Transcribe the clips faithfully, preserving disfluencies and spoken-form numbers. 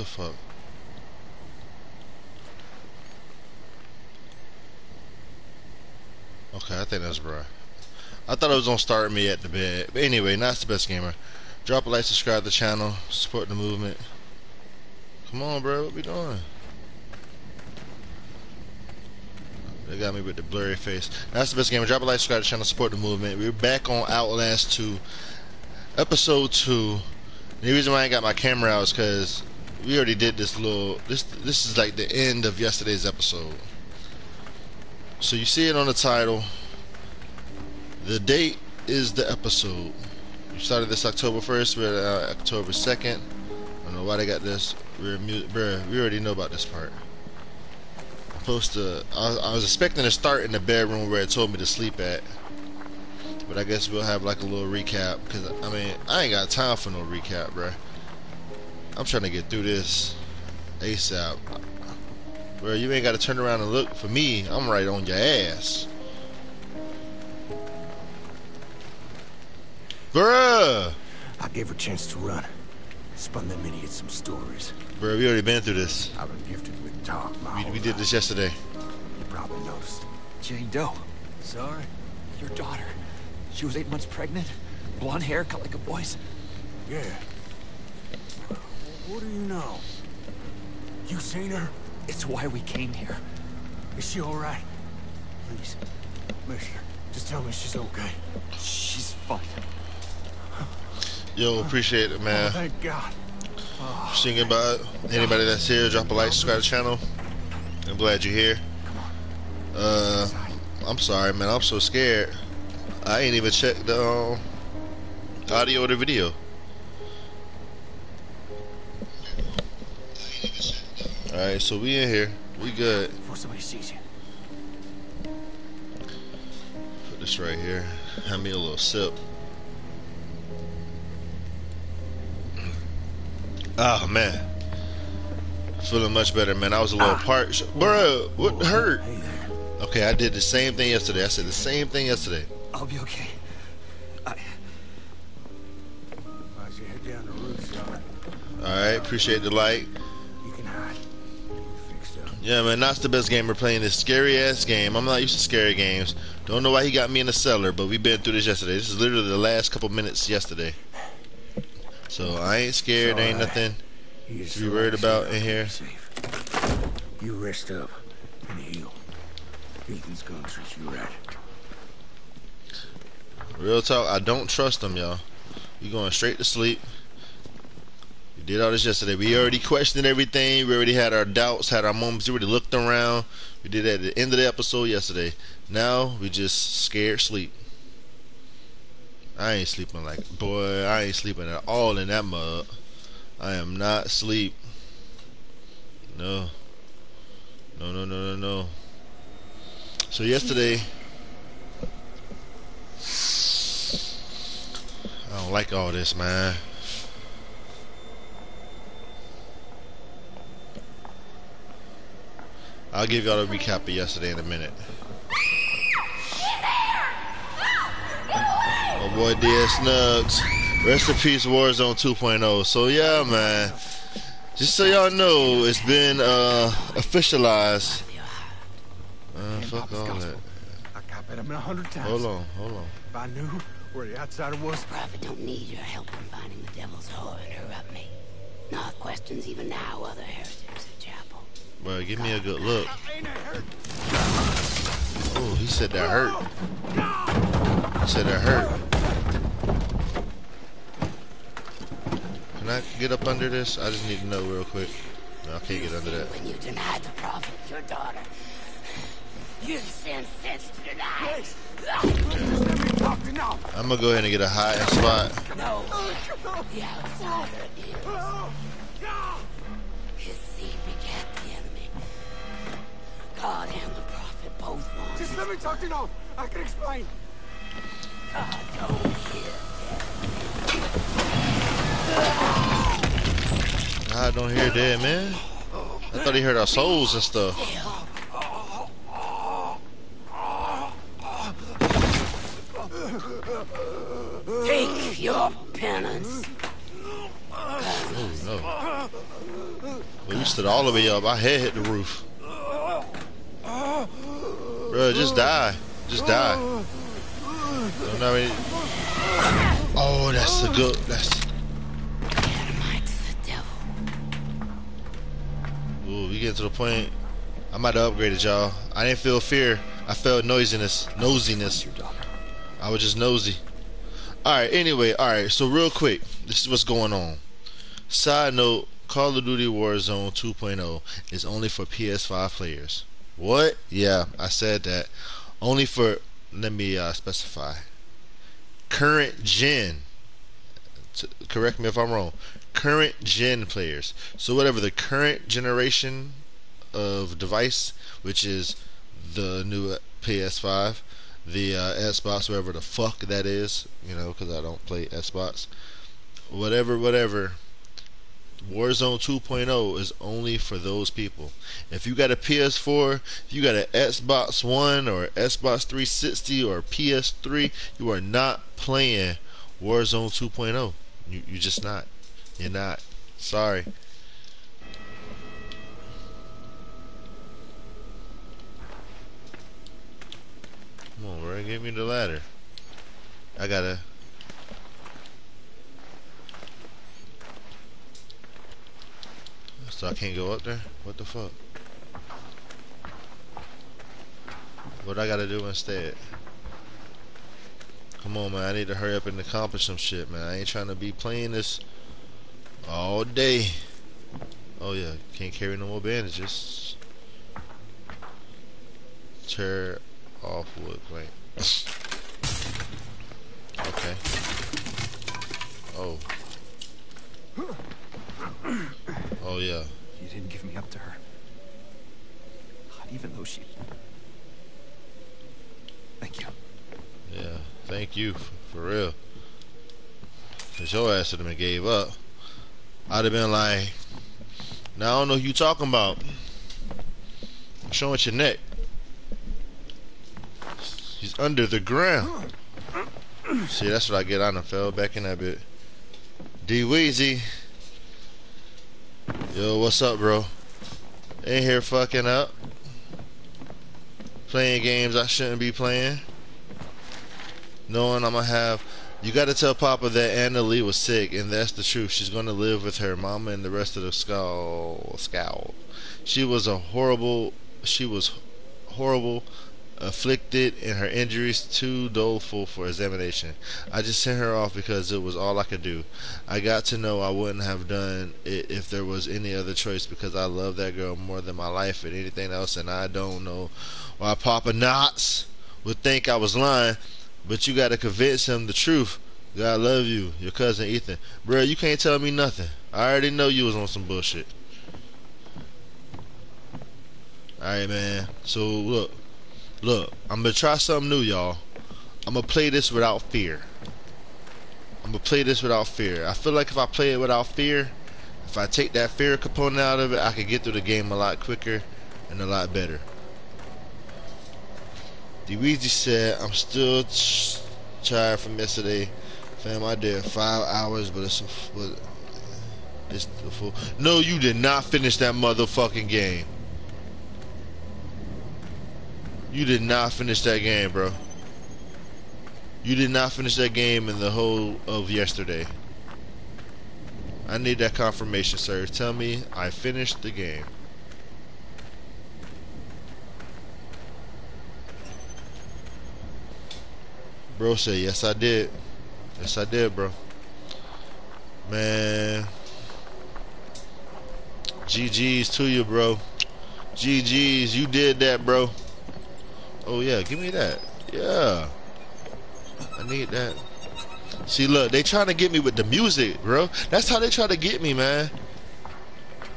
the fuck? Okay, I think that's bro. I thought it was gonna start me at the bed. But anyway, now it's the best gamer. Drop a like, subscribe to the channel, support the movement. Come on, bro, what we doing? They got me with the blurry face. That's the best gamer. Drop a like, subscribe to the channel, support the movement. We're back on Outlast two, episode two. The reason why I ain't got my camera out is because we already did this little. This this is like the end of yesterday's episode. So you see it on the title. The date is the episode. We started this October first. We're at uh, October second. I don't know why they got this. We're bruh, we already know about this part. I'm supposed to. I, I was expecting to start in the bedroom where it told me to sleep at. But I guess we'll have like a little recap, because I mean I ain't got time for no recap, bruh. I'm trying to get through this ASAP. Bruh, you ain't gotta turn around and look for me. I'm right on your ass. Bruh! I gave her a chance to run. Spun them idiots some stories. Bruh, we already been through this. I've been gifted with talk my whole life. We did this yesterday. You probably noticed. Jane Doe. Sorry? Your daughter. She was eight months pregnant, blonde hair, cut like a boy's. Yeah. What do you know? You seen her? It's why we came here. Is she all right? Please, Commissioner, just tell me she's okay. She's fine. Yo, appreciate it, man. Oh, thank God. Oh, singing about it. Anybody that's here, drop a like, subscribe to the channel. I'm glad you're here. Uh, I'm sorry, man. I'm so scared. I ain't even checked the um, audio or the video. Alright, so we in here. We good. Before somebody sees you. Put this right here. Have me a little sip. Oh, man. Feeling much better, man. I was a little ah. parched. Bruh, what hurt? Okay, I did the same thing yesterday. I said the same thing yesterday. I'll be okay. I... Alright, appreciate the like. You can hide. Fix up. Yeah, man, that's the best gamer playing this scary ass game. I'm not used to scary games. Don't know why he got me in the cellar, but we've been through this yesterday. This is literally the last couple minutes yesterday. So I ain't scared, ain't nothing to be worried about in here. You rest up and heal. Ethan's gonna treat you right. Real talk, I don't trust them, y'all. We going straight to sleep. We did all this yesterday. We already questioned everything. We already had our doubts, had our moments. We already looked around. We did that at the end of the episode yesterday. Now, we just scared sleep. I ain't sleeping like... Boy, I ain't sleeping at all in that mug. I am not sleep. No. No, no, no, no, no. So, yesterday... I don't like all this, man. I'll give y'all a recap of yesterday in a minute. Oh boy, dear Snugs. Rest in peace, Warzone two point oh. So yeah, man. Just so y'all know, it's been uh, officialized. Uh, fuck all that. Hold on, hold on. If I knew where the outsider was, prophet don't need your help in finding the devil's whore and corrupt me. Not questions even now, other heretics at chapel. Well, give me a good look. Oh, he said that hurt. He said that hurt. Can I get up under this? I just need to know real quick. No, I can't get under that. When you denied the prophet, your daughter. You send sense to deny. I'm gonna go ahead and get a high end spot. No, the outsider is. His seed begat the enemy. God and the prophet both want. Just let me talk to Nob. I can explain. God don't hear dead. God don't hear dead, man. I thought he heard our souls and stuff. Take your penance. Oh no. Well, we stood all the way up. My head hit the roof. Bro, just die. Just die. Don't know any... Oh, that's a good. That's. Ooh, we get to the point. I'm about to upgrade it, y'all. I didn't feel fear. I felt noisiness, nosiness. I was just nosy. All right. Anyway, all right. So real quick, this is what's going on. Side note: Call of Duty Warzone two point oh is only for P S five players. What? Yeah, I said that. Only for. Let me uh, specify. Current gen. T correct me if I'm wrong. Current gen players. So whatever the current generation of device, which is the new P S five, the uh, Xbox, whatever the fuck that is, you know, because I don't play Xbox, whatever, whatever. Warzone two point oh is only for those people. If you got a P S four, if you got an Xbox One or Xbox three sixty or P S three, you are not playing Warzone two point oh. You you just not. You're not. Sorry. Come on, bro. Give me the ladder. I gotta. So I can't go up there? What the fuck? What I gotta do instead? Come on, man. I need to hurry up and accomplish some shit, man. I ain't trying to be playing this all day. Oh yeah, can't carry no more bandages. Tear off wood plank. Okay. Oh. Oh yeah. You didn't give me up to her. Not even though she. Thank you. Yeah, thank you for real. Cause your ass would have been gave up. I'd have been like, now I don't know who you talking about. I'm showing your neck. He's under the ground. See, that's what I get. I done fell back in that bit. D-Weezy. Yo, what's up, bro? In here fucking up. Playing games I shouldn't be playing. Knowing I'm gonna have... You gotta tell Papa that Anna Lee was sick, and that's the truth. She's gonna live with her mama and the rest of the scowl. Scowl. She was a horrible... She was horrible, afflicted, and her injuries too doleful for examination. I just sent her off because it was all I could do. I got to know I wouldn't have done it if there was any other choice, because I love that girl more than my life and anything else, and I don't know why Papa Knots would think I was lying. But you gotta convince him the truth. God love you, your cousin Ethan. Bro, you can't tell me nothing. I already know you was on some bullshit. Alright, man. So look, look, I'm gonna try something new, y'all. I'm gonna play this without fear. I'm gonna play this without fear. I feel like if I play it without fear, if I take that fear component out of it, I can get through the game a lot quicker and a lot better. D-Weezy said, I'm still tired from yesterday. Fam, I did five hours, but it's, but it's the full. No, you did not finish that motherfucking game. You did not finish that game, bro. You did not finish that game in the whole of yesterday. I need that confirmation, sir. Tell me I finished the game. Bro said, yes I did. Yes I did, bro. Man. G G's to you, bro. G G's, you did that, bro. Oh yeah, give me that. Yeah. I need that. See, look, they trying to get me with the music, bro. That's how they try to get me, man.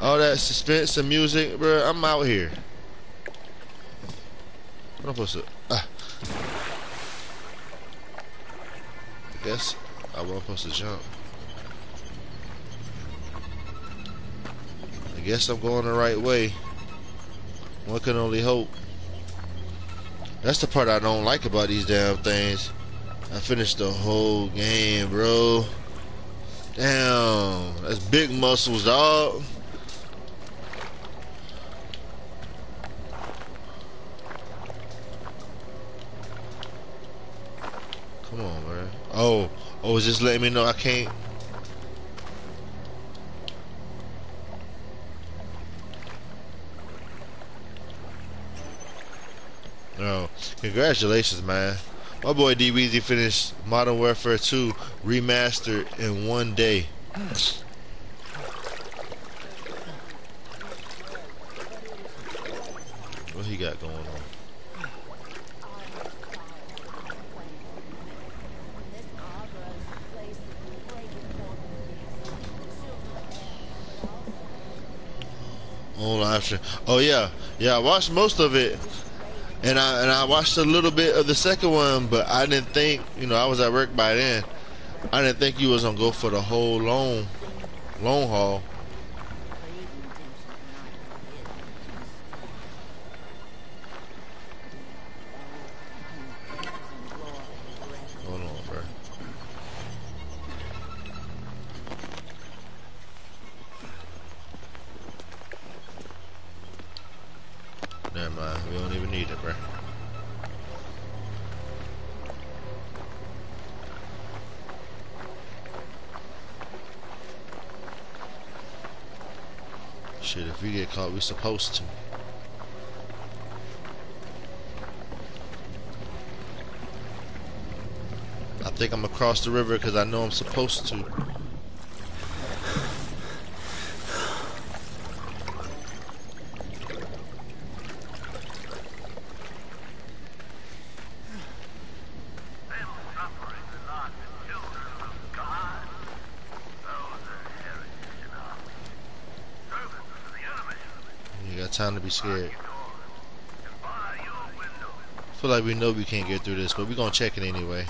All that suspense and music, bro. I'm out here. What am I supposed to... Ah. Guess I wasn't supposed to jump. I guess I'm going the right way. One can only hope. That's the part I don't like about these damn things. I finished the whole game, bro. Damn, that's big muscles, dog. Come on, man. Oh, oh, it's just letting me know I can't. No, congratulations, man. My boy D-Weezy finished Modern Warfare two Remastered in one day. What he got going on? Online stream. Oh yeah, yeah. I watched most of it. And I and I watched a little bit of the second one, but I didn't think, you know, I was at work by then. I didn't think you was gonna go for the whole long, long haul. Hold on, bro. Never mind, we don't even need it, bruh. Shit, if we get caught, we supposed to. I think I'm across the river because I know I'm supposed to. Time to be scared. Feel like we know we can't get through this, but we're gonna check it anyway.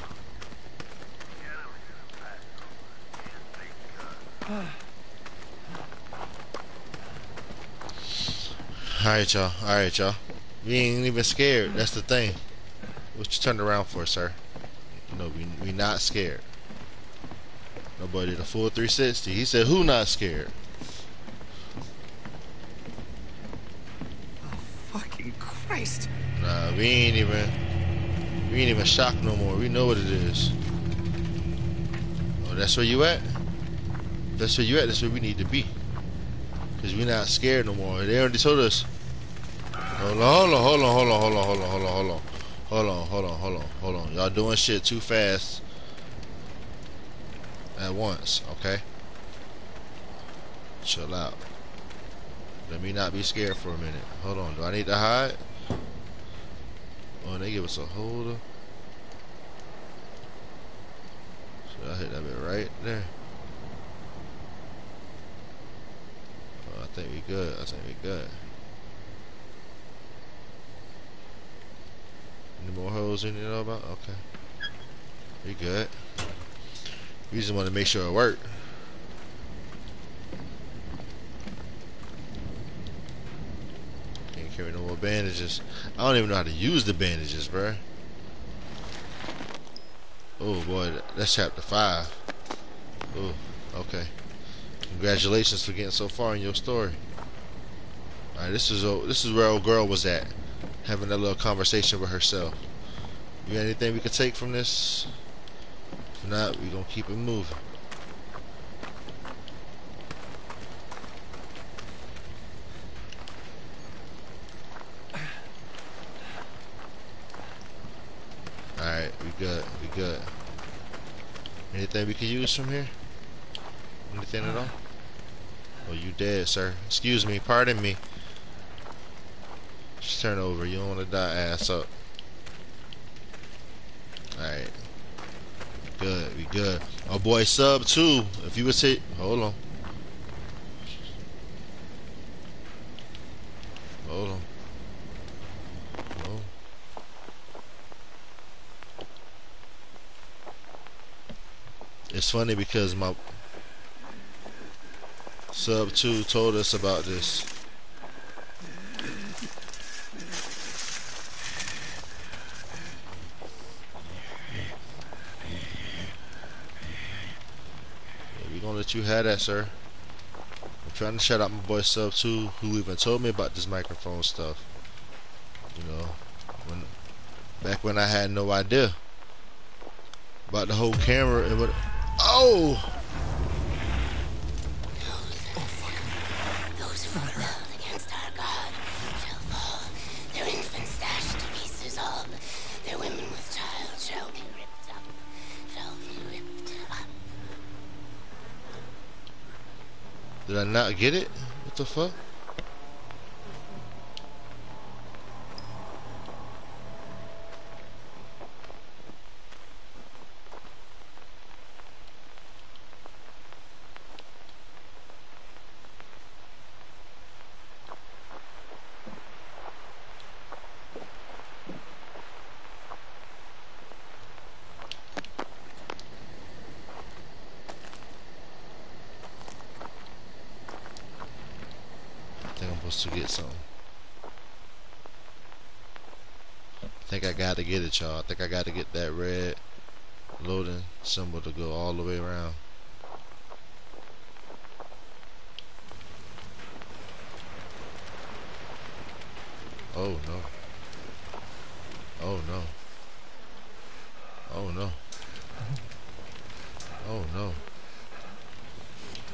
Alright, y'all. Alright, y'all. We ain't even scared. That's the thing. What you turned around for, sir? You know, we, we not scared. Nobody did a full three sixty. He said, who not scared? Nah, we ain't even we ain't even shocked no more. We know what it is. Oh, that's where you at? That's where you at, that's where we need to be. Cause we not scared no more. They already told us. Hold on, hold on, hold on, hold on, hold on, hold on, hold on. Hold on, hold on, hold on, hold on. Y'all doing shit too fast at once, okay? Chill out. Let me not be scared for a minute. Hold on, do I need to hide? Oh, they give us a holder. Should I hit that bit right there? Oh, I think we good. I think we good. Any more holes you need to know about? Okay. We good. We just want to make sure it worked. Carry no more bandages. I don't even know how to use the bandages, bruh. Oh boy, that's chapter five. Oh, okay. Congratulations for getting so far in your story. All right, this is old, this is where old girl was at, having a little conversation with herself. You got anything we could take from this? If not, we gonna keep it moving. Alright, we good, we good. Anything we can use from here? Anything at all? Oh, you dead, sir. Excuse me, pardon me. Just turn over, you don't want to die, ass up. Alright. Good, we good. Oh boy, sub two. If you would say, hold on. Hold on. It's funny because my sub two told us about this. Yeah, we gonna let you have that, sir. I'm trying to shout out my boy Sub too, who even told me about this microphone stuff. You know, when back when I had no idea about the whole camera and what. Oh. Did I not get it? What the fuck? To get some. I think I gotta get it, y'all. I think I gotta get that red loading symbol to go all the way around. Oh no. Oh no. Oh no. Oh no.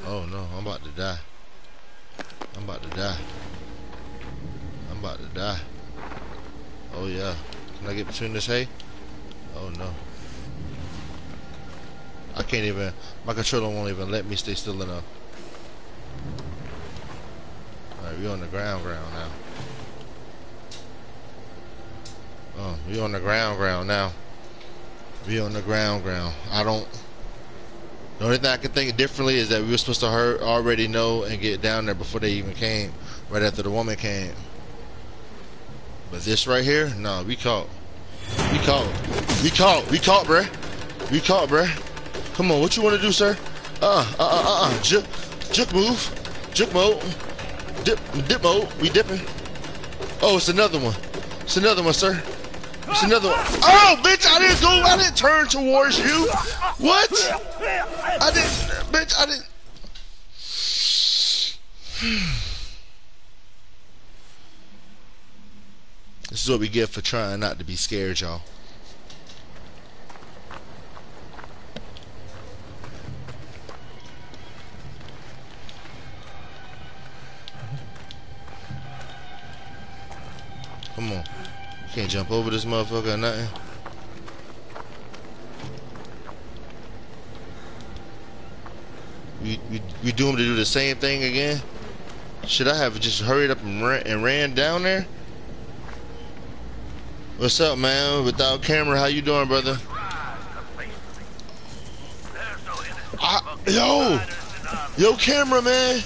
Oh no. I'm about to die. I'm about to die. I'm about to die. Oh yeah. Can I get between this hay? Oh no. I can't even. My controller won't even let me stay still enough. Alright, we on the ground ground now. Oh, we on the ground ground now. We on the ground ground. I don't. The only thing I can think differently is that we were supposed to heard, already know and get down there before they even came, right after the woman came. But this right here, no, we caught. We caught. We caught. We caught, bruh. We caught, bruh. Come on, what you want to do, sir? Uh, uh, uh, uh, Juk, juk move. Juk mode. Dip, dip mode. We dipping. Oh, it's another one. It's another one, sir. It's another one. Oh, bitch, I didn't go. I didn't turn towards you. What? I didn't. Bitch, I didn't. This is what we get for trying not to be scared, y'all. Come on. Can't jump over this motherfucker or nothing. We, we, we doomed to do the same thing again? Should I have just hurried up and ran, and ran down there? What's up, man? Without Camera, how you doing, brother? I, yo! Yo, Camera, man!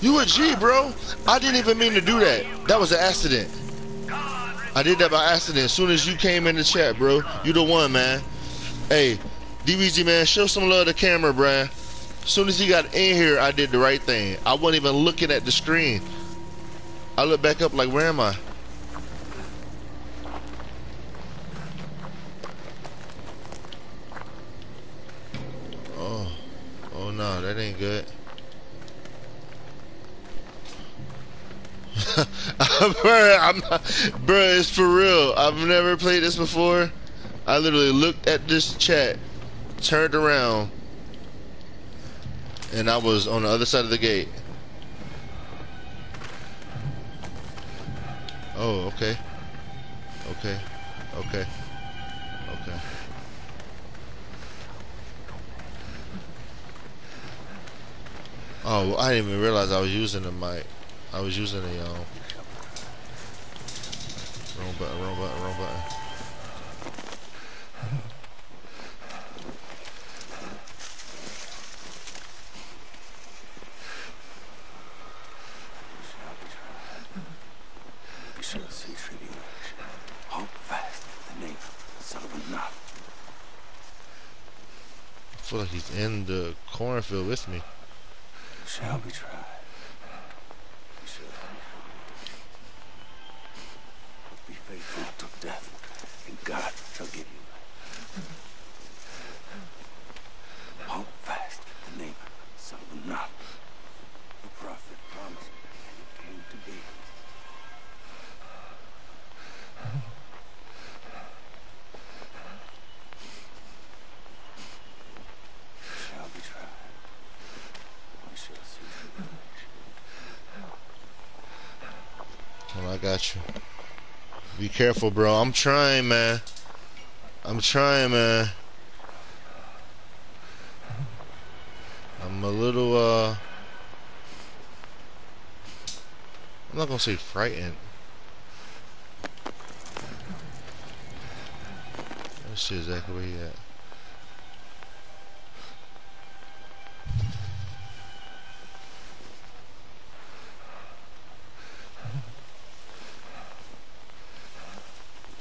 You a G, bro! I didn't even mean to do that. That was an accident. I did that by accident. As soon as you came in the chat, bro, you the one, man. Hey, D-Weezy, man, show some love to Camera, bruh. As soon as he got in here, I did the right thing. I wasn't even looking at the screen. I looked back up like, where am I? Oh, oh no, that ain't good. Bruh, I'm not, bruh, it's for real. I've never played this before. I literally looked at this chat, turned around, and I was on the other side of the gate. Oh, okay. Okay. Okay. Okay. Oh, I didn't even realize I was using the mic. I was using a um, wrong button, wrong button, wrong button. We shall see tribulation. Hold fast in the name of the Son of God. I feel like he's in the cornfield with me. We shall be tried. To death, and God shall give you life. Hope. got you. Be careful, bro. I'm trying, man. I'm trying, man. I'm a little, uh... I'm not gonna say frightened. Let's see exactly where he at.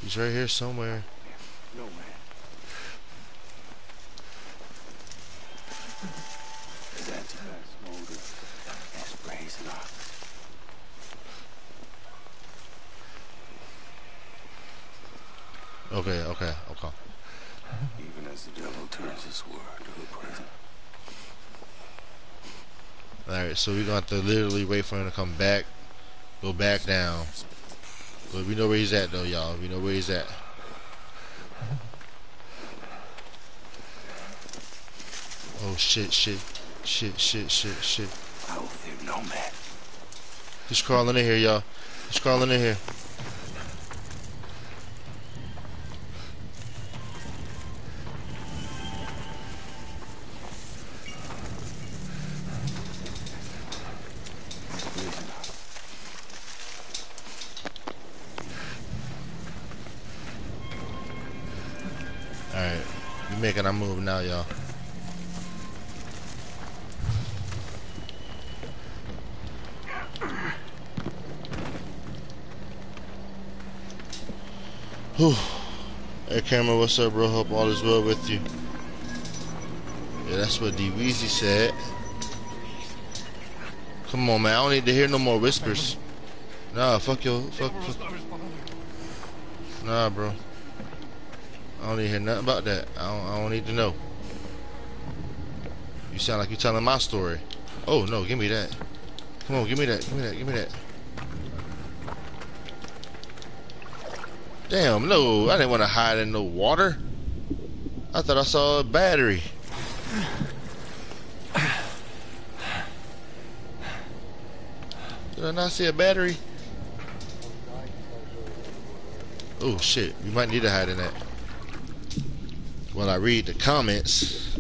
He's right here somewhere. No, man. That's smolder. That's brazen lock. Okay, okay, okay. Even as the devil turns his word to a present. Alright, so we're gonna have to literally wait for him to come back. Go back down. But we know where he's at though, y'all. We know where he's at. Oh shit, shit, shit, shit, shit, shit. I will fear no man. He's crawling in here, y'all. He's crawling in here. Alright, we're making our move now, y'all. Whew. Hey, camera, what's up, bro? Hope all is well with you. Yeah, that's what D-Weezy said. Come on, man. I don't need to hear no more whispers. Nah, fuck your... Fuck, fuck. Nah, bro. I don't need to hear nothing about that. I don't, I don't need to know. You sound like you're telling my story. Oh, no, give me that. Come on, give me that, give me that, give me that. Damn, no, I didn't want to hide in no water. I thought I saw a battery. Did I not see a battery? Oh, shit, you might need to hide in that. While I read the comments,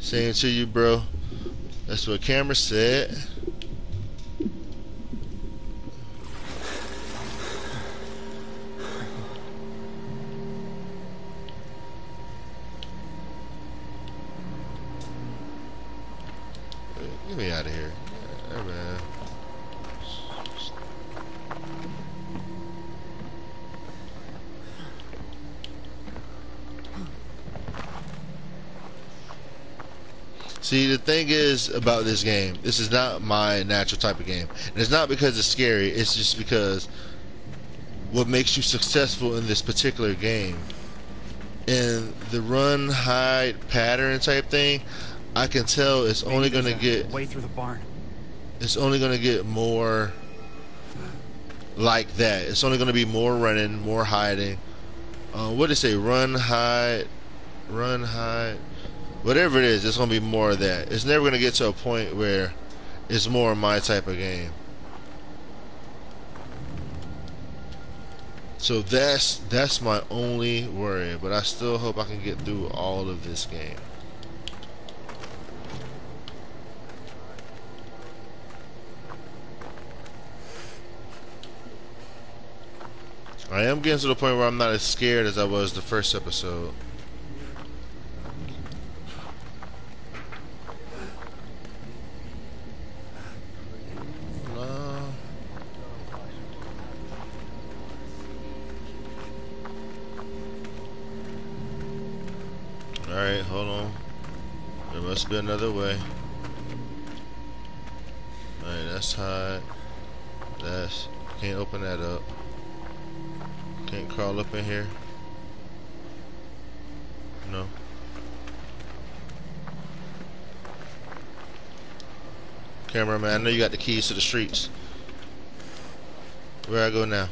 saying to you, bro, that's what camera said. Get me out of here. All right. See, the thing is about this game, this is not my natural type of game. And it's not because it's scary, it's just because what makes you successful in this particular game. And the run, hide, pattern type thing, I can tell it's Maybe only gonna get way through the barn. It's only gonna get more like that. It's only gonna be more running, more hiding. Uh, what did it say? Run, hide, run, hide. Whatever it is, it's going to be more of that. It's never going to get to a point where it's more my type of game. So that's that's my only worry, but I still hope I can get through all of this game. I am getting to the point where I'm not as scared as I was the first episode. Alright, hold on. There must be another way. Alright, that's hide. That's... Can't open that up. Can't crawl up in here. No. Cameraman, I know you got the keys to the streets. Where I go now?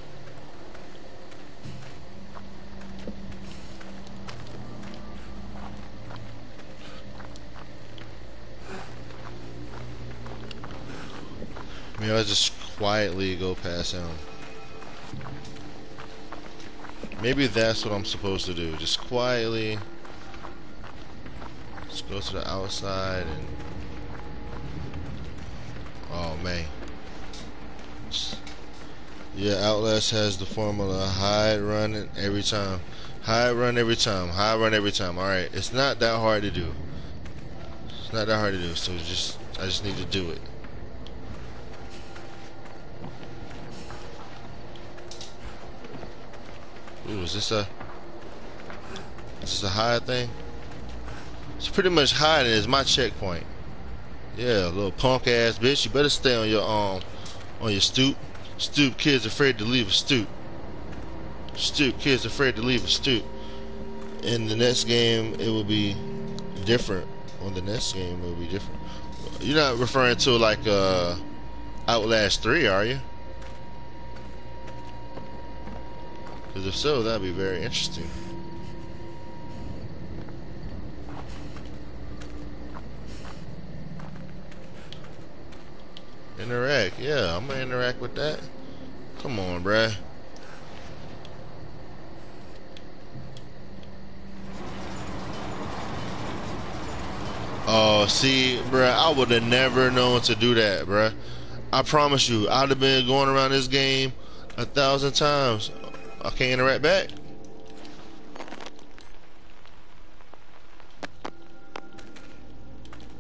I mean, I was just quietly go pass out. Maybe that's what I'm supposed to do. Just quietly just go to the outside and... Oh, man. Yeah, Outlast has the formula. Hide, run, and every time. Hide, run, every time. Hide, run, every time. Alright, it's not that hard to do. It's not that hard to do, so just I just need to do it. Ooh, is this a... Is this a hide thing? It's pretty much hiding. It's my checkpoint. Yeah, little punk ass bitch. You better stay on your, um, on your stoop. Stoop kids afraid to leave a stoop. Stoop kids afraid to leave a stoop. In the next game, it will be different. On the next game, it will be different. You're not referring to like uh, Outlast three, are you? Because if so, that'd be very interesting. Interact, yeah, I'm gonna interact with that. Come on, bruh. Oh, see, bruh, I would have never known to do that, bruh. I promise you, I'd have been going around this game a thousand times. I can't interact back.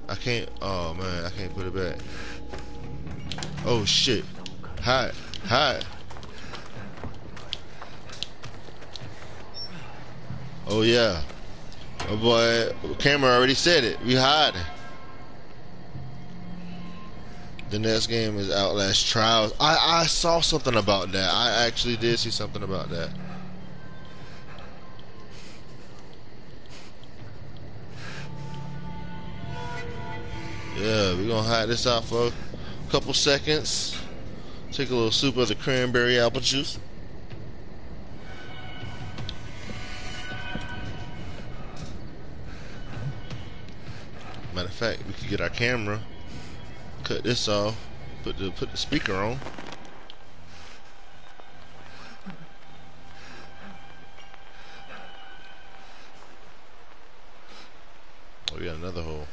I can't, oh man, I can't put it back. Oh shit. Hide. Hide. Oh yeah. Oh boy, camera already said it. We hiding. The next game is Outlast Trials. I, I saw something about that. I actually did see something about that. Yeah, we're gonna hide this out, folks. Couple seconds. Take a little soup of the cranberry apple juice. Matter of fact, we could get our camera. Cut this off. Put the put the speaker on. Oh, we got another hole.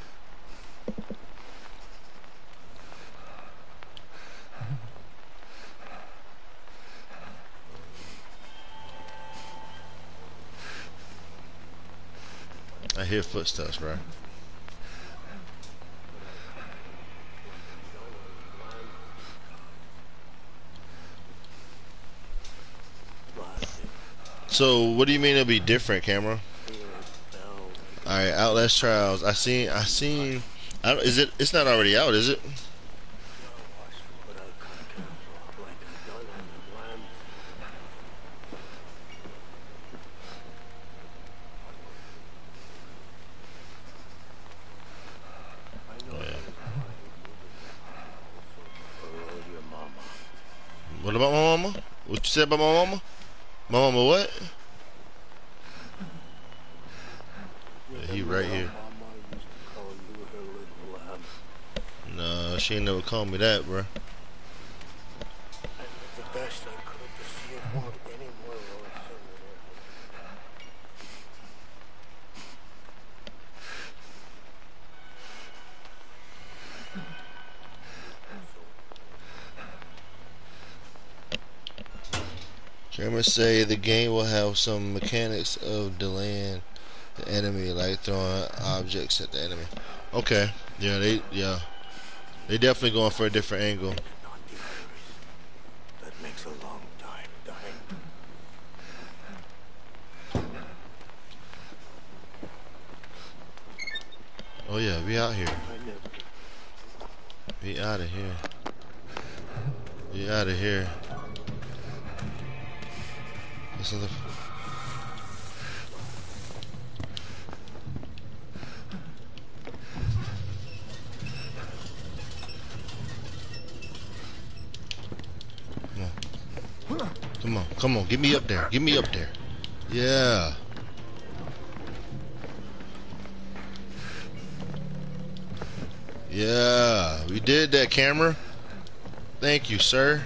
I hear footsteps, bro. So, what do you mean it'll be different, camera? All right, Outlast Trials. I seen. I seen. I don't, is it? It's not already out, is it? What about my mama? What you said about my mama? My mama what? Yeah, he right here. Nah, she ain't never called me that, bruh. Cameras say the game will have some mechanics of delaying the enemy, like throwing objects at the enemy. Okay, yeah, they yeah, they definitely going for a different angle. That makes a long time dying. Oh yeah, we out here. We out of here. We out of here. Other... Come on. Come on, come on, get me up there, get me up there. Yeah. Yeah, we did that, camera. Thank you, sir.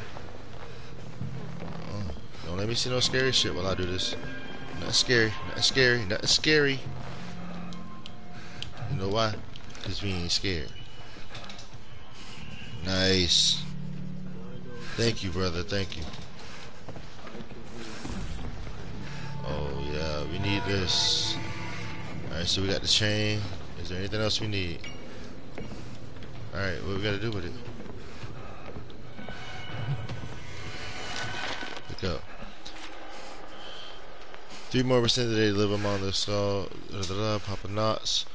Oh, don't let me see no scary shit while I do this. Not scary, not scary, not scary. You know why? Because we ain't scared. Nice. Thank you, brother. Thank you. Oh, yeah. We need this. Alright, so we got the chain. Is there anything else we need? Alright, what we got to do with it? Pick up. Three more percent today live among the skull. Papa Knots.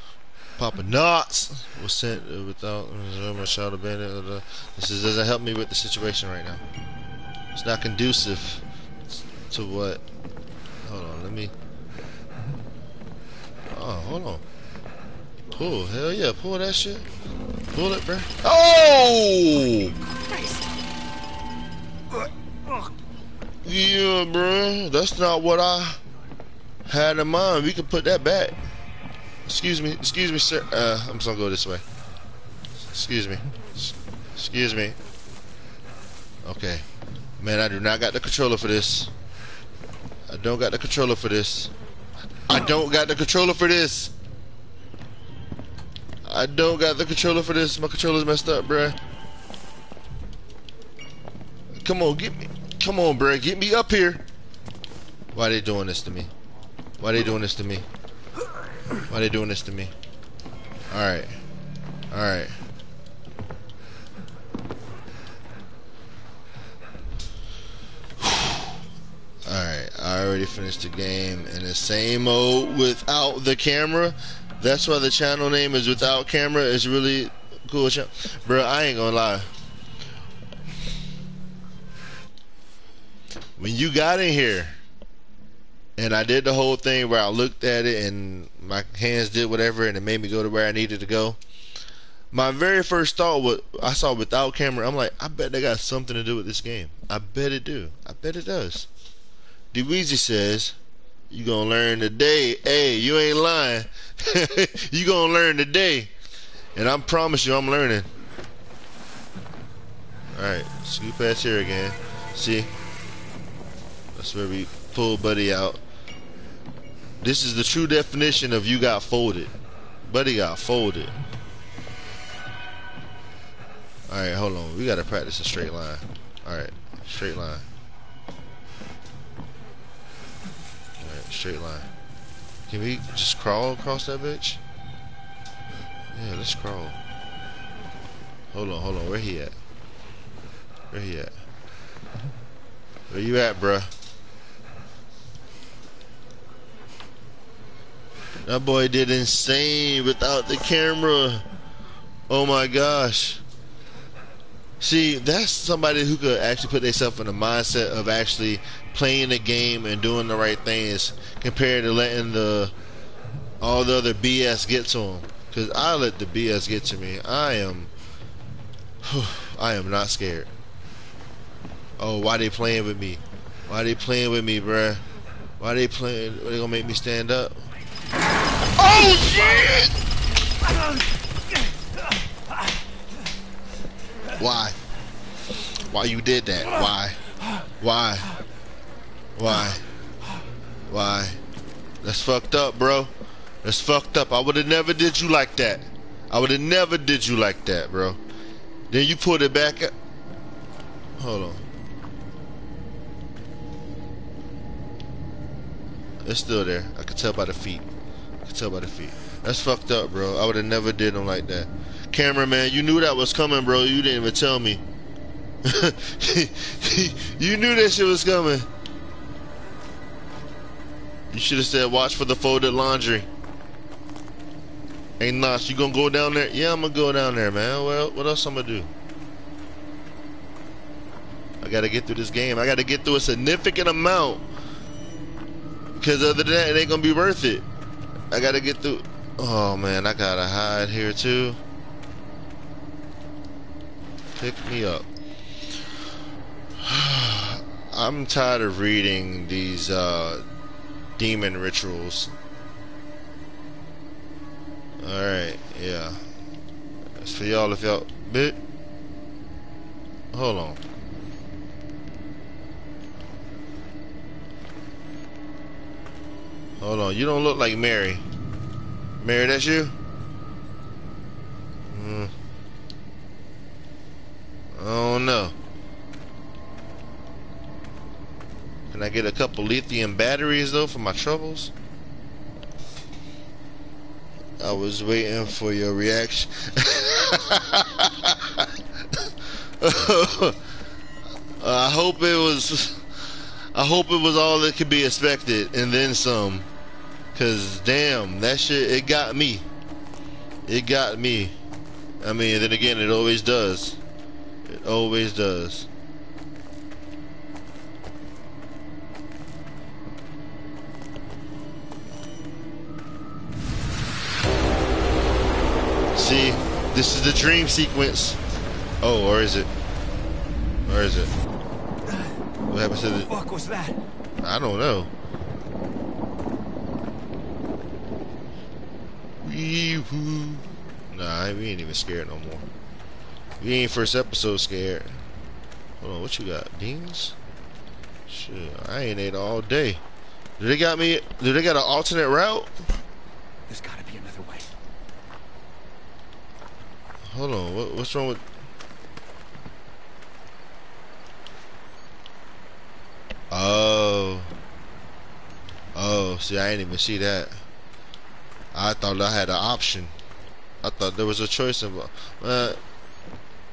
Papa Knots was sent without a shout of bandit. This is, doesn't help me with the situation right now. It's not conducive to what. Hold on, let me. Oh, hold on. Pull, hell yeah, pull that shit. Pull it, bruh. Oh! Yeah, bruh. That's not what I had in mind. We could put that back. Excuse me, excuse me, sir. Uh, I'm just gonna go this way. Excuse me. Excuse me. Okay. Man, I do not got the controller for this. I don't got the controller for this. I don't got the controller for this. I don't got the controller for this. My controller's messed up, bruh. Come on, get me. Come on, bruh. Get me up here. Why they doing this to me? Why they doing this to me? Why they doing this to me? Alright. Alright. Alright, I already finished the game in the same mode without the camera. That's why the channel name is Without Camera. It's really cool. Bro, I ain't gonna lie. When you got in here, and I did the whole thing where I looked at it and my hands did whatever and it made me go to where I needed to go. My very first thought was, I saw Without Camera, I'm like, I bet they got something to do with this game. I bet it do. I bet it does. D-Weezy says, you gonna learn today. Hey, you ain't lying. You gonna learn today. And I promise you I'm learning. Alright, scoop past here again. See? That's where we pull Buddy out. This is the true definition of you got folded. Buddy got folded. Alright, hold on. We gotta practice a straight line. Alright, straight line. Alright, straight line. Can we just crawl across that bitch? Yeah, let's crawl. Hold on, hold on. Where he at? Where he at? Where you at, bruh? That boy did insane without the camera. Oh my gosh. See, that's somebody who could actually put themselves in the mindset of actually playing the game and doing the right things compared to letting the all the other B S get to them. Because I let the B S get to me. I am... Whew, I am not scared. Oh, why they playing with me? Why they playing with me, bruh? Why they playing? Are they gonna make me stand up? Oh shit! Why? Why you did that? Why? Why? Why? Why? That's fucked up, bro. That's fucked up. I would have never did you like that. I would have never did you like that, bro. Then you pulled it back up. Hold on. It's still there. I can tell by the feet. I can tell by the feet. That's fucked up, bro. I would have never did them like that. Cameraman, you knew that was coming, bro. You didn't even tell me. You knew that shit was coming. You should have said, watch for the folded laundry. Hey, Notch, you gonna go down there? Yeah, I'm gonna go down there, man. Well, what else I'm gonna do? I gotta get through this game. I gotta get through a significant amount. Because other than that, it ain't gonna be worth it. I gotta get through. Oh man, I gotta hide here too. Pick me up. I'm tired of reading these uh, demon rituals. Alright, yeah. That's for y'all if y'all. Bit. Hold on. Hold on, you don't look like Mary. Mary, that's you? Mm. I don't know. Can I get a couple lithium batteries though for my troubles? I was waiting for your reaction. I hope it was I hope it was all that could be expected and then some, cause damn, that shit, it got me. It got me. I mean, then again, it always does. It always does. See, this is the dream sequence. Oh, or is it? Or is it? What happened to the... What the fuck was that? I don't know. Wee-hoo. Nah, we ain't even scared no more. We ain't first episode scared. Hold on, what you got? Beans? Shit, I ain't ate all day. Do they got me... Do they got an alternate route? There's gotta be another way. Hold on, what, what's wrong with... Oh. Oh, see, I didn't even see that. I thought I had an option. I thought there was a choice involved. Uh,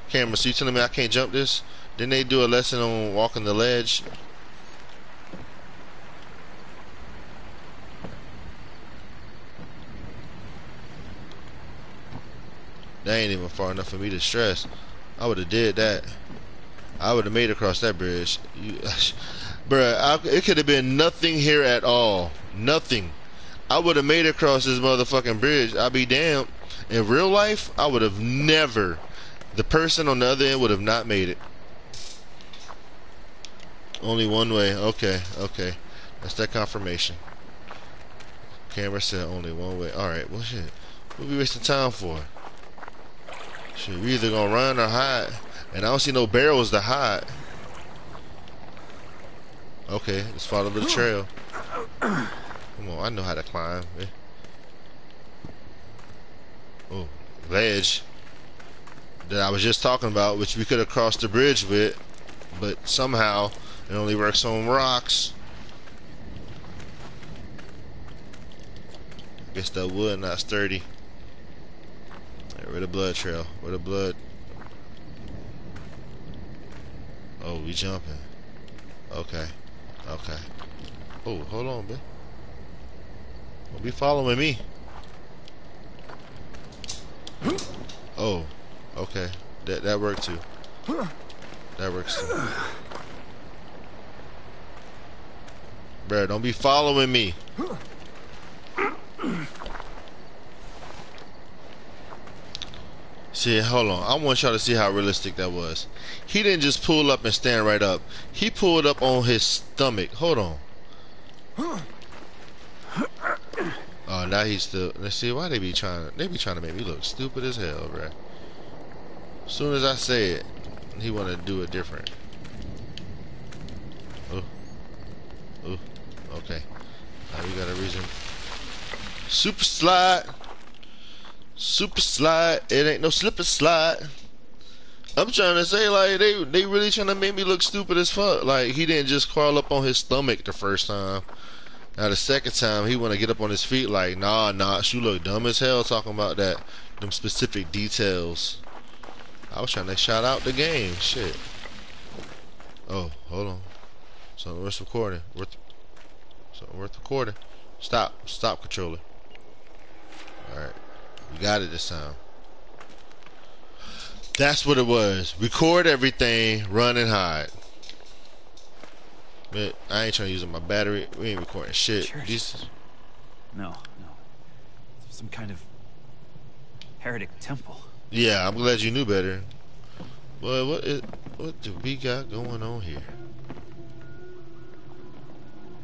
camera, so you telling me I can't jump this? Didn't they do a lesson on walking the ledge? That ain't even far enough for me to stress. I would have did that. I would have made it across that bridge. You, bruh, I, it could have been nothing here at all. Nothing. I would have made it across this motherfucking bridge. I'd be damned. In real life, I would have never. The person on the other end would have not made it. Only one way. Okay, okay. That's that confirmation. Camera said only one way. Alright, well shit. What we wasting time for? Shit, we either gonna run or hide. And I don't see no barrels to hide. Okay, let's follow the trail. Come on, I know how to climb. Eh? Oh, ledge that I was just talking about, which we could have crossed the bridge with, but somehow it only works on rocks. Guess that wood not sturdy. Right, where the blood trail? Where the blood? Oh, we jumping. Okay. Okay. Oh, hold on, man. Don't be following me. Oh. Okay. That that worked too. That works too. Bruh, don't be following me. See, hold on. I want y'all to see how realistic that was. He didn't just pull up and stand right up. He pulled up on his stomach. Hold on. Oh, now he's still. Let's see why they be trying. They be trying to make me look stupid as hell, bro. As soon as I say it, he want to do it different. Oh, oh, okay. Now you got a reason. Super slide. Super slide, it ain't no slip and slide. I'm trying to say, like, they they really trying to make me look stupid as fuck. Like, he didn't just crawl up on his stomach the first time. Now the second time, he want to get up on his feet. Like, nah, nah, you look dumb as hell talking about that, them specific details. I was trying to shout out the game, shit. Oh, hold on. Something worth recording. Worth, something worth recording. Stop, stop controller. All right. We got it this time. That's what it was. Record everything, run and hide. But I ain't trying to use my battery. We ain't recording shit. These... No, no. Some kind of heretic temple. Yeah, I'm glad you knew better. Well, what is, what do we got going on here?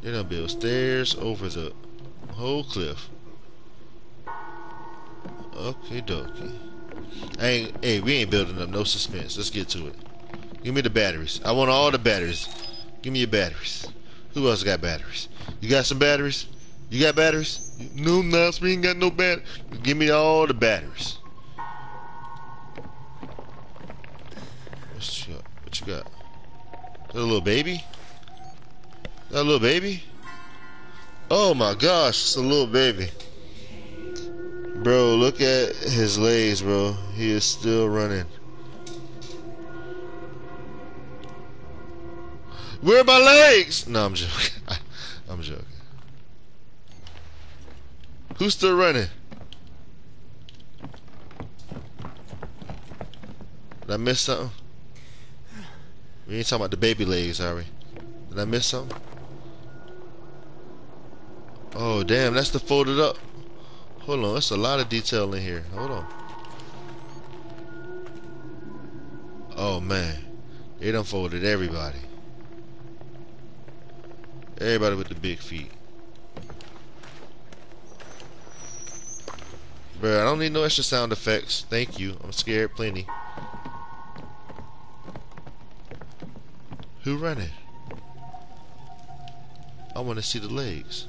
They're gonna build stairs over the whole cliff. Okay, dokie. Hey, hey, we ain't building up no suspense. Let's get to it. Give me the batteries. I want all the batteries. Give me your batteries. Who else got batteries? You got some batteries? You got batteries? No, no, we ain't got no batteries. Give me all the batteries. What you got? What you got? Is that a little baby? Is that a little baby? Oh my gosh, it's a little baby. Bro, look at his legs, bro. He is still running. Where are my legs? No, I'm joking. I'm joking. Who's still running? Did I miss something? We ain't talking about the baby legs, are we? Did I miss something? Oh, damn, that's the folded up. Hold on, that's a lot of detail in here. Hold on. Oh, man. They done folded everybody. Everybody with the big feet. Bro, I don't need no extra sound effects. Thank you. I'm scared plenty. Who running? I want to see the legs.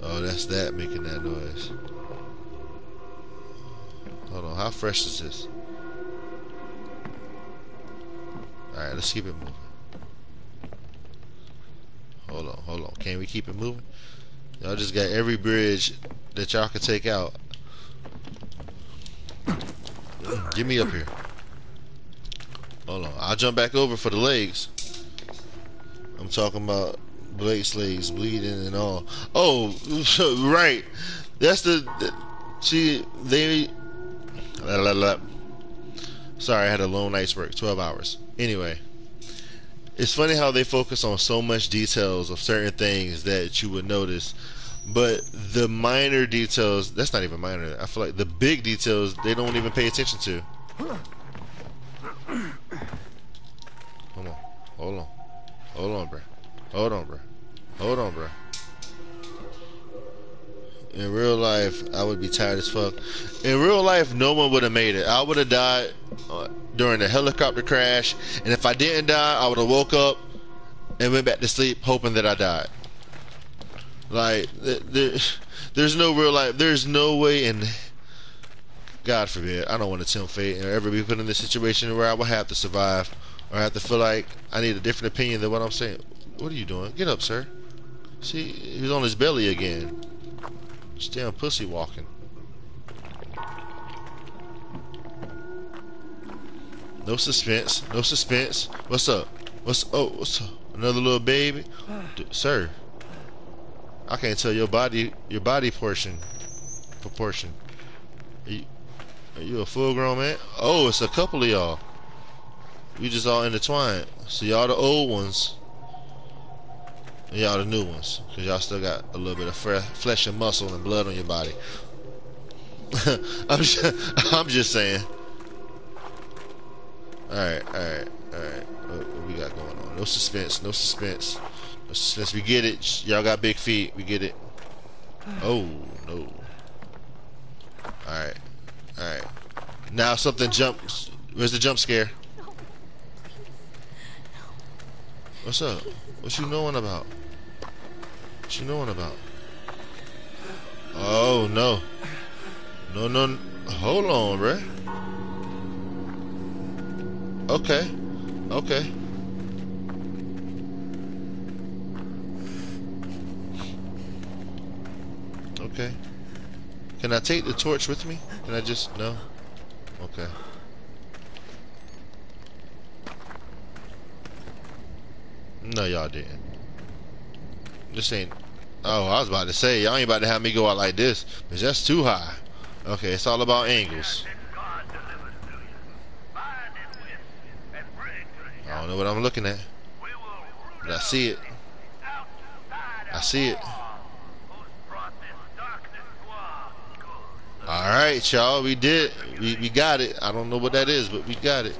Oh, that's that making that noise. Hold on, how fresh is this? Alright, let's keep it moving. Hold on, hold on. Can we keep it moving? Y'all just got every bridge that y'all can take out. Get me up here. Hold on, I'll jump back over for the legs. I'm talking about Blake's legs bleeding and all. Oh, right. That's the, the see they. La, la, la. Sorry, I had a long night's work, twelve hours. Anyway, it's funny how they focus on so much details of certain things that you would notice, but the minor details. That's not even minor. I feel like the big details they don't even pay attention to. Hold on. Hold on. Hold on, bro. Hold on, bro. Hold on, bro. In real life, I would be tired as fuck. In real life, no one would have made it. I would have died uh, during the helicopter crash, and if I didn't die, I would have woke up and went back to sleep hoping that I died. Like, th th there's no real life. There's no way in... God forbid, I don't want to tempt fate and ever be put in this situation where I would have to survive or have to feel like I need a different opinion than what I'm saying. What are you doing? Get up, sir. See, he's on his belly again. This damn pussy walking. No suspense. No suspense. What's up? What's oh? What's up? Another little baby, dude, sir. I can't tell your body, your body portion, proportion. Are you, are you a full-grown man? Oh, it's a couple of y'all. We just all intertwined. So y'all the old ones. Y'all the new ones, cause y'all still got a little bit of flesh and muscle and blood on your body. I'm just, I'm just saying. All right, all right, all right. What we got going on? No suspense, no suspense, no suspense. We get it. Y'all got big feet. We get it. Oh no. All right, all right. Now something jumps. Where's the jump scare? What's up? What you knowing about? What you knowing about? Oh no. No, no, no. Hold on, bruh. Okay. Okay. Okay. Can I take the torch with me? Can I just... No? Okay. No, y'all didn't. This ain't... Oh, I was about to say, y'all ain't about to have me go out like this. Because that's too high. Okay, it's all about angles. I don't know what I'm looking at. But I see it. I see it. Alright, y'all. We did. We, we got it. I don't know what that is, but we got it.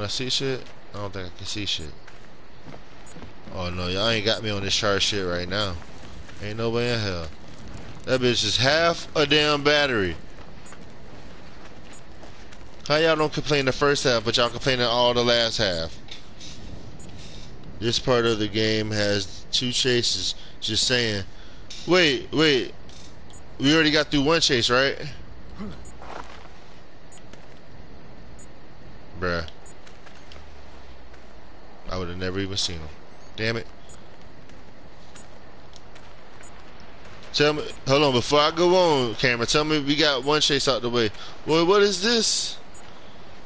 Can I see shit? I don't think I can see shit. Oh no, y'all ain't got me on this charge shit right now. Ain't nobody in hell. That bitch is half a damn battery. How y'all don't complain the first half, but y'all complaining all the last half? This part of the game has two chases. Just saying. Wait, wait. We already got through one chase, right? Bruh. I would have never even seen him. Damn it. Tell me, hold on, before I go on, camera, tell me we got one chase out the way. Well, what is this?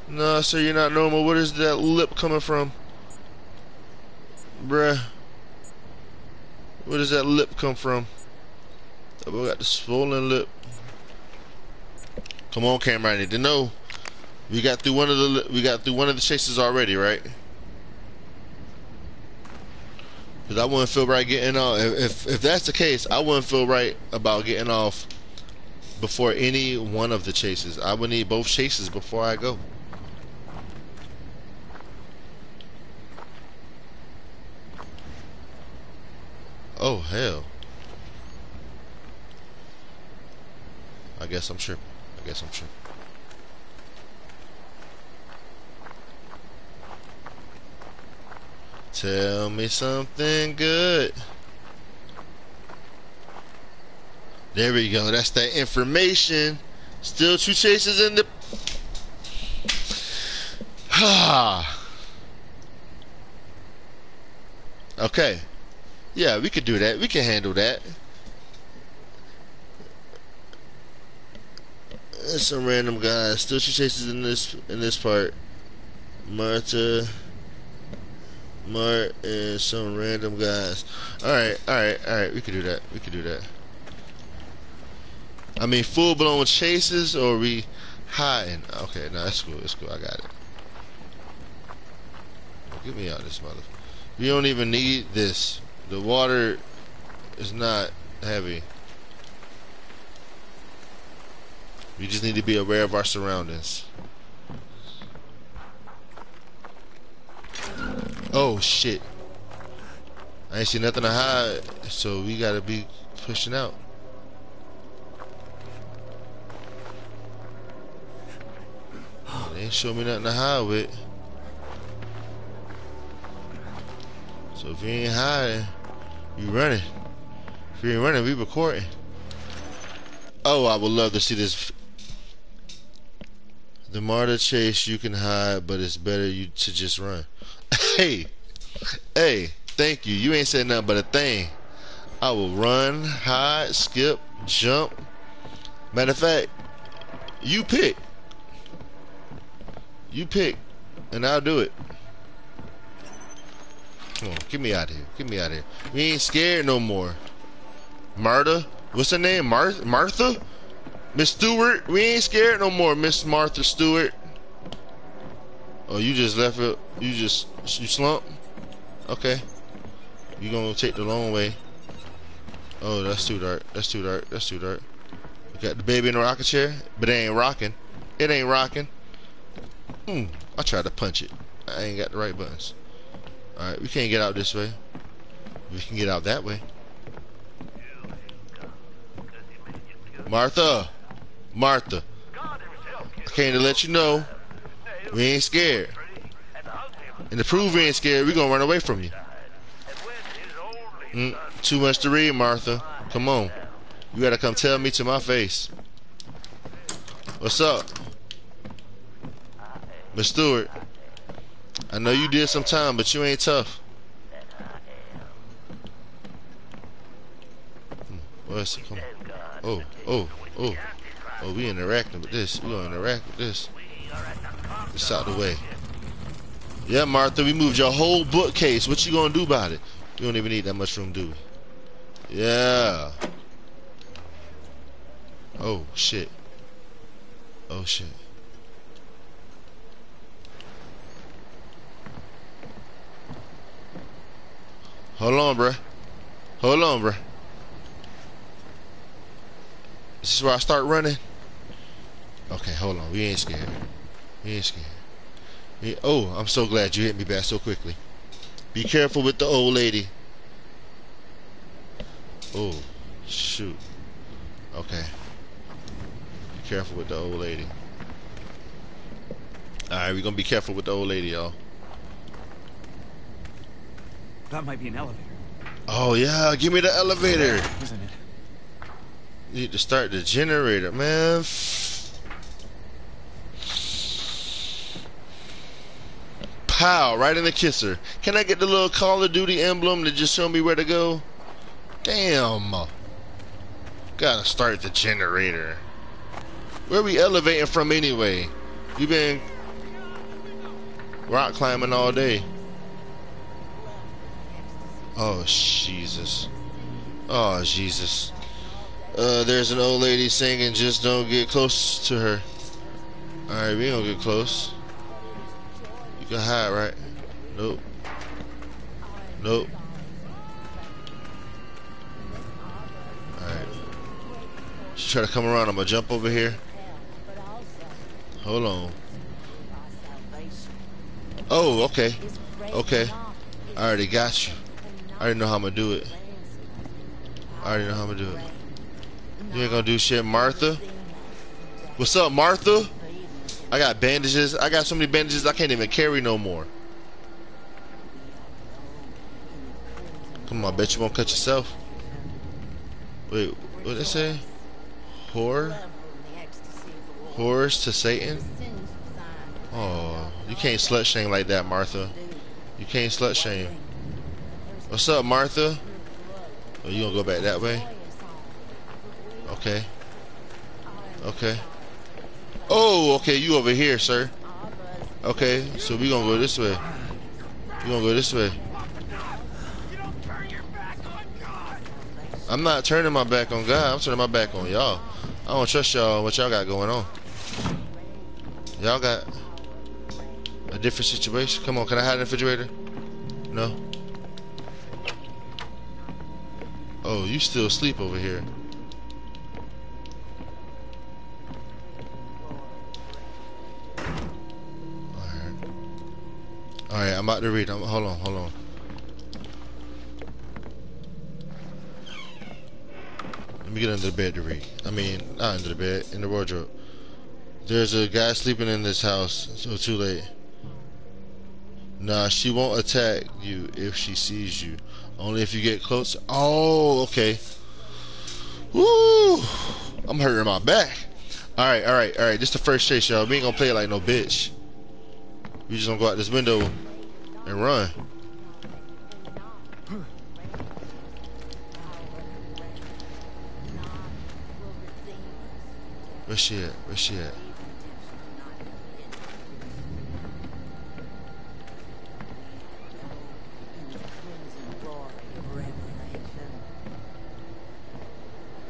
No, sir, you're not normal. What is that lip coming from? Bruh. Where does that lip come from? Oh, we got the swollen lip. Come on, camera, I need to know. We got through one of the we got through one of the chases already, right? Cause I wouldn't feel right getting off. If, if if that's the case, I wouldn't feel right about getting off before any one of the chases. I would need both chases before I go. Oh hell! I guess I'm tripping. I guess I'm tripping. Tell me something good. There we go. That's that information. Still two chases in the. Ha. Okay. Yeah, we could do that. We can handle that. There's some random guy. Still two chases in this in this part. Marta. Mart and some random guys. Alright, alright, alright. We could do that. We could do that. I mean, full blown chases, or are we hiding? Okay, no, that's cool. That's cool. I got it. Get me out of this motherfucker. We don't even need this. The water is not heavy. We just need to be aware of our surroundings. Oh shit, I ain't see nothing to hide, so we gotta be pushing out. They ain't show me nothing to hide with. So if you ain't hiding, you running. If you ain't running, we recording. Oh, I would love to see this. The martyr chase, you can hide, but it's better you to just run. Hey, hey, thank you. You ain't said nothing but a thing. I will run, hide, skip, jump. Matter of fact, you pick. You pick, and I'll do it. Come on, get me out of here. Get me out of here. We ain't scared no more. Martha? What's her name? Mar Martha? Miss Stewart? We ain't scared no more, Miss Martha Stewart. Oh, you just left it. You just you slump. Okay, you gonna take the long way. Oh, that's too dark. That's too dark. That's too dark. We got the baby in the rocking chair, but it ain't rocking. It ain't rocking. Hmm. I tried to punch it. I ain't got the right buttons. All right, we can't get out this way. We can get out that way. Martha, Martha. I came to let you know. We ain't scared. And to prove we ain't scared, we gonna run away from you. Mm, too much to read, Martha. Come on. You gotta come tell me to my face. What's up? Miss Stewart. I know you did some time, but you ain't tough. Hmm, what's it? Come on. Oh, oh, oh. Oh, we interacting with this. We gonna interact with this. It's out the way. Yeah, Martha, we moved your whole bookcase. What you gonna do about it? You don't even need that much room, do we? Yeah. Oh shit. Oh shit. Hold on, bruh. Hold on, bruh. This is where I start running. Okay, hold on. We ain't scared. We ain't scared. Yeah, oh, I'm so glad you hit me back so quickly. Be careful with the old lady. Oh, shoot. Okay. Be careful with the old lady. Alright, we're gonna be careful with the old lady, y'all. That might be an elevator. Oh, yeah, give me the elevator. Isn't it? Need to start the generator, man. Pow, right in the kisser. Can I get the little Call of Duty emblem to just show me where to go? Damn. Gotta start the generator. Where we elevating from anyway? You been rock climbing all day. Oh, Jesus. Oh, Jesus. Uh, there's an old lady singing, just don't get close to her. Alright, we don't get close. You can hide, right? Nope. Nope. Alright. Just try to come around. I'm gonna jump over here. Hold on. Oh, okay. Okay. I already got you. I already know how I'm gonna do it. I already know how I'm gonna do it. You ain't gonna do shit, Martha. What's up, Martha? I got bandages. I got so many bandages I can't even carry no more. Come on, I bet you won't cut yourself. Wait, what'd it say? Horror? Horrors to Satan? Oh, you can't slut shame like that, Martha. You can't slut shame. What's up, Martha? Oh, you gonna go back that way? Okay. Okay. Oh, okay, you over here, sir. Okay, so we gonna go this way. We gonna go this way. I'm not turning my back on God. I'm turning my back on y'all. I don't trust y'all, what y'all got going on. Y'all got a different situation. Come on, can I hide in the refrigerator? No. Oh, you still asleep over here. Alright. Alright, I'm about to read. I'm, hold on, hold on. Let me get under the bed to read. I mean, not under the bed, in the wardrobe. There's a guy sleeping in this house, so too late. Nah, she won't attack you if she sees you. Only if you get close. Oh, okay. Woo! I'm hurting my back. Alright, alright, alright. This is the first chase, y'all. We ain't gonna play like no bitch. We just gonna go out this window and run. Where's she at? Where's she at?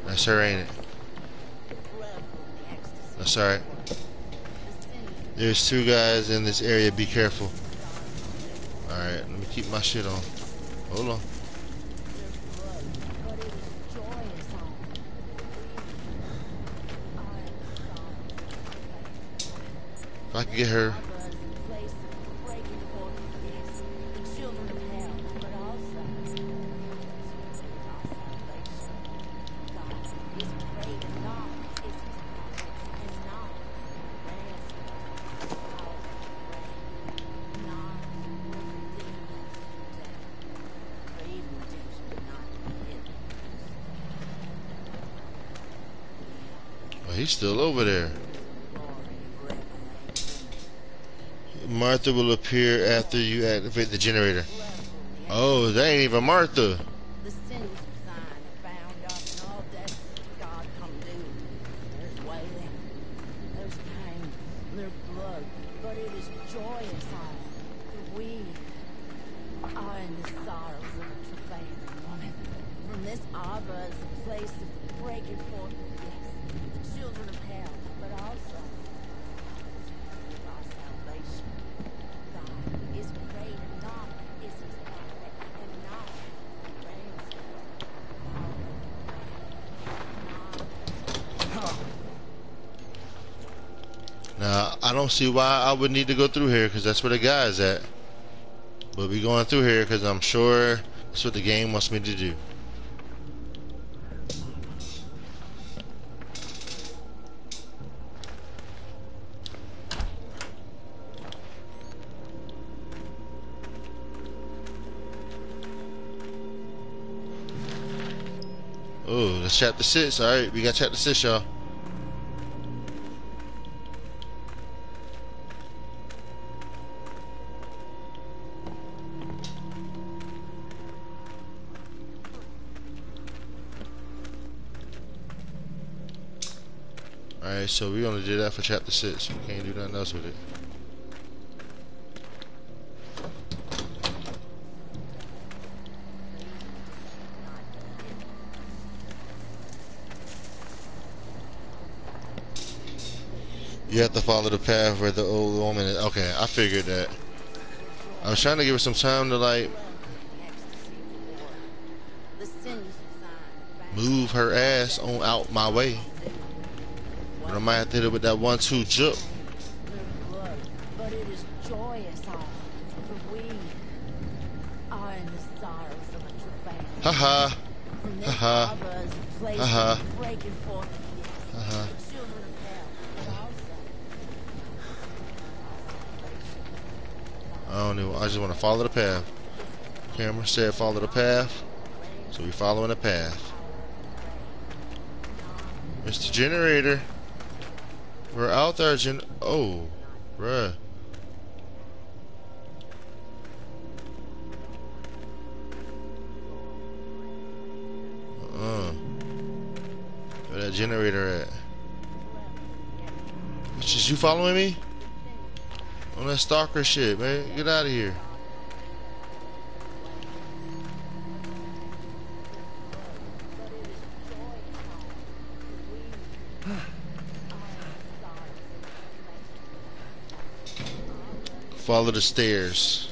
That's her, ain't it? That's alright. There's two guys in this area. Be careful. Alright, let me keep my shit on. Hold on. I can get her. Well, he's still over there. Martha will appear after you activate the generator. Oh, that ain't even Martha. Now, I don't see why I would need to go through here, because that's where the guy is at. But we're going through here because I'm sure that's what the game wants me to do. Oh, that's chapter six. Alright, we got chapter six, y'all. Alright, so we only did that for chapter six. We can't do nothing else with it. You have to follow the path where the old woman is. Okay, I figured that. I was trying to give her some time to, like, move her ass on out my way. But I might have to hit her with that one two jump. But it is joyous, for we are in the sorrows of a travail. Haha. Haha. Haha. Haha. I don't know. I just want to follow the path. Camera said follow the path, so we following the path. Mister Generator, we're out there. Gen. Oh, bruh. Uh. Where that generator at? Which is you following me? On that stalker shit, man. Get out of here. Follow the stairs.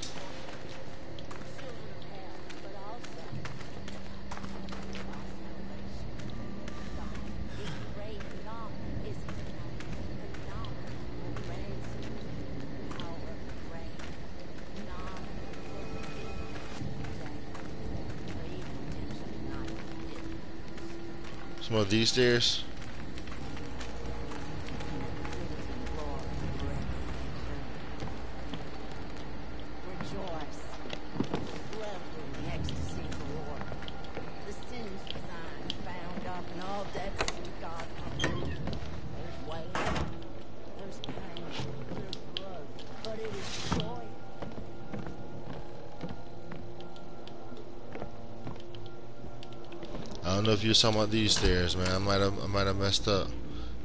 Some of these stairs. You're talking about these stairs, man. I might have, I might have messed up.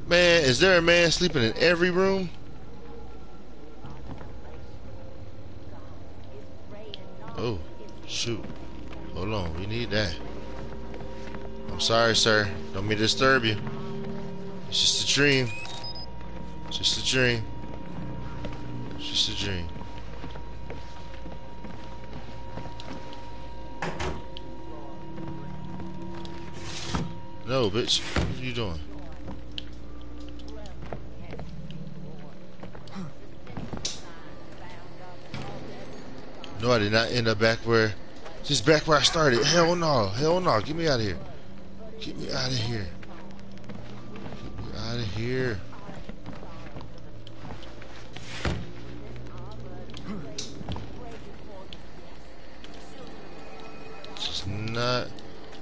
Man, is there a man sleeping in every room? Oh, shoot. Hold on, we need that. I'm sorry, sir. Don't mean to disturb you. It's just a dream. It's just a dream. It's just a dream. No, bitch. What are you doing? No, I did not end up back where... Just back where I started. Hell no. Hell no. Get me out of here. Get me out of here. Get me out of here. It's not...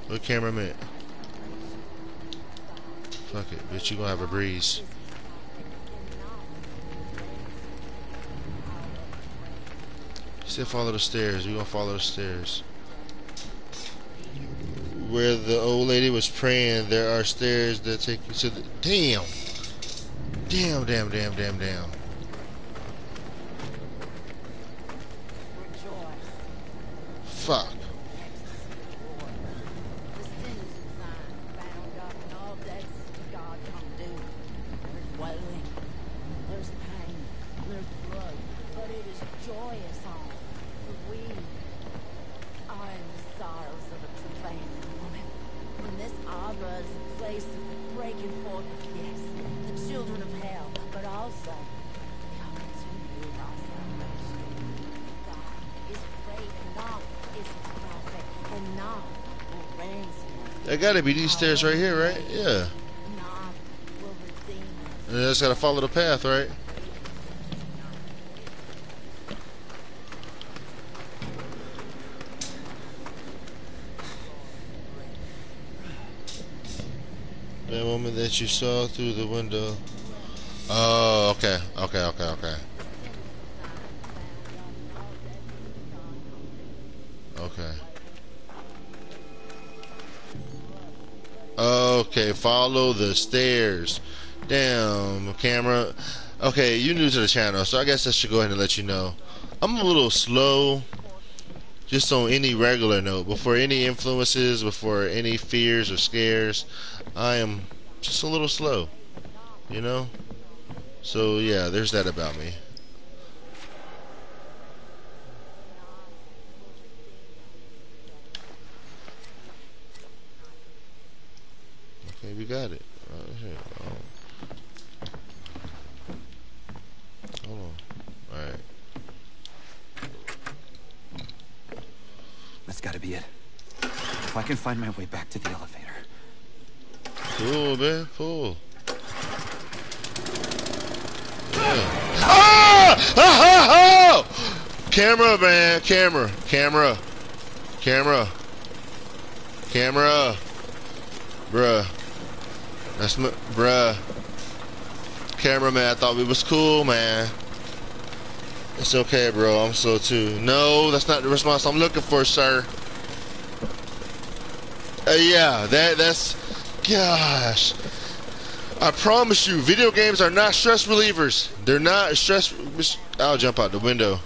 What camera meant? Fuck it, bitch, you gonna have a breeze. Still follow the stairs, we gonna follow the stairs. Where the old lady was praying, there are stairs that take you to the... Damn! Damn, damn, damn, damn, damn. Fuck. There gotta be these stairs right here, right? Yeah. And I just gotta follow the path, right? That woman that you saw through the window. Oh, okay, okay, okay, okay. Okay. Okay, follow the stairs. Damn, camera. Okay, you're new to the channel, so I guess I should go ahead and let you know. I'm a little slow, just on any regular note, before any influences, before any fears or scares. I am just a little slow, you know? So yeah, there's that about me. Okay, we got it. Right here. Oh. Hold on. Alright. That's gotta be it. If I can find my way back to the elevator. Cool, man. Cool. Yeah. Ah! Ah! Ah! Camera, man. Camera. Camera. Camera. Camera. Bruh. That's my... Bruh. Camera, man. I thought we was cool, man. It's okay, bro. I'm slow, too. No, that's not the response I'm looking for, sir. Uh, yeah, that that's... Gosh, I promise you, video games are not stress relievers. They're not stress. I'll jump out the window.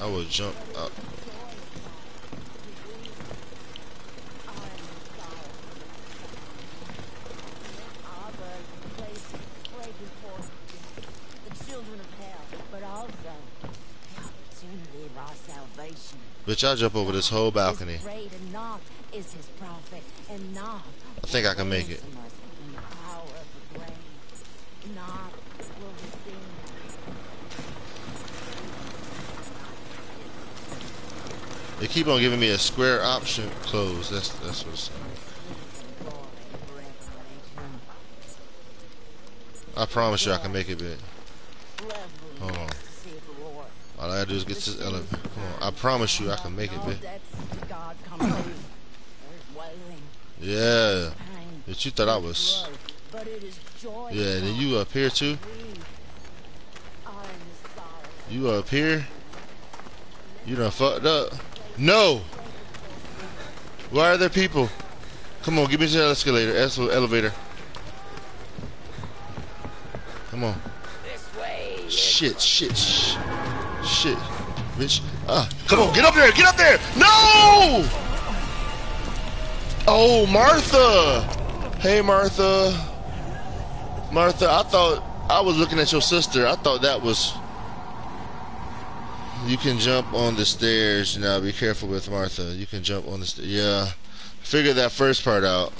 I will jump out. Bitch, I'll jump over this whole balcony. I think I can make it. They keep on giving me a square option close. That's that's what's. I promise you, I can make it, bitch. Hold on. All I gotta do is get to this elevator. Come on, I promise you I can make it, bitch. Yeah. But you thought I was. Yeah, and then you up here too. You up here. You done fucked up. No! Why are there people? Come on, get me to the escalator. Elevator. Come on. Shit, shit, shit. Shit, bitch. Ah, come on, get up there, get up there. No! Oh, Martha. Hey, Martha. Martha, I thought I was looking at your sister. I thought that was. You can jump on the stairs now. Be careful with Martha. You can jump on the stairs. Yeah. Figure that first part out.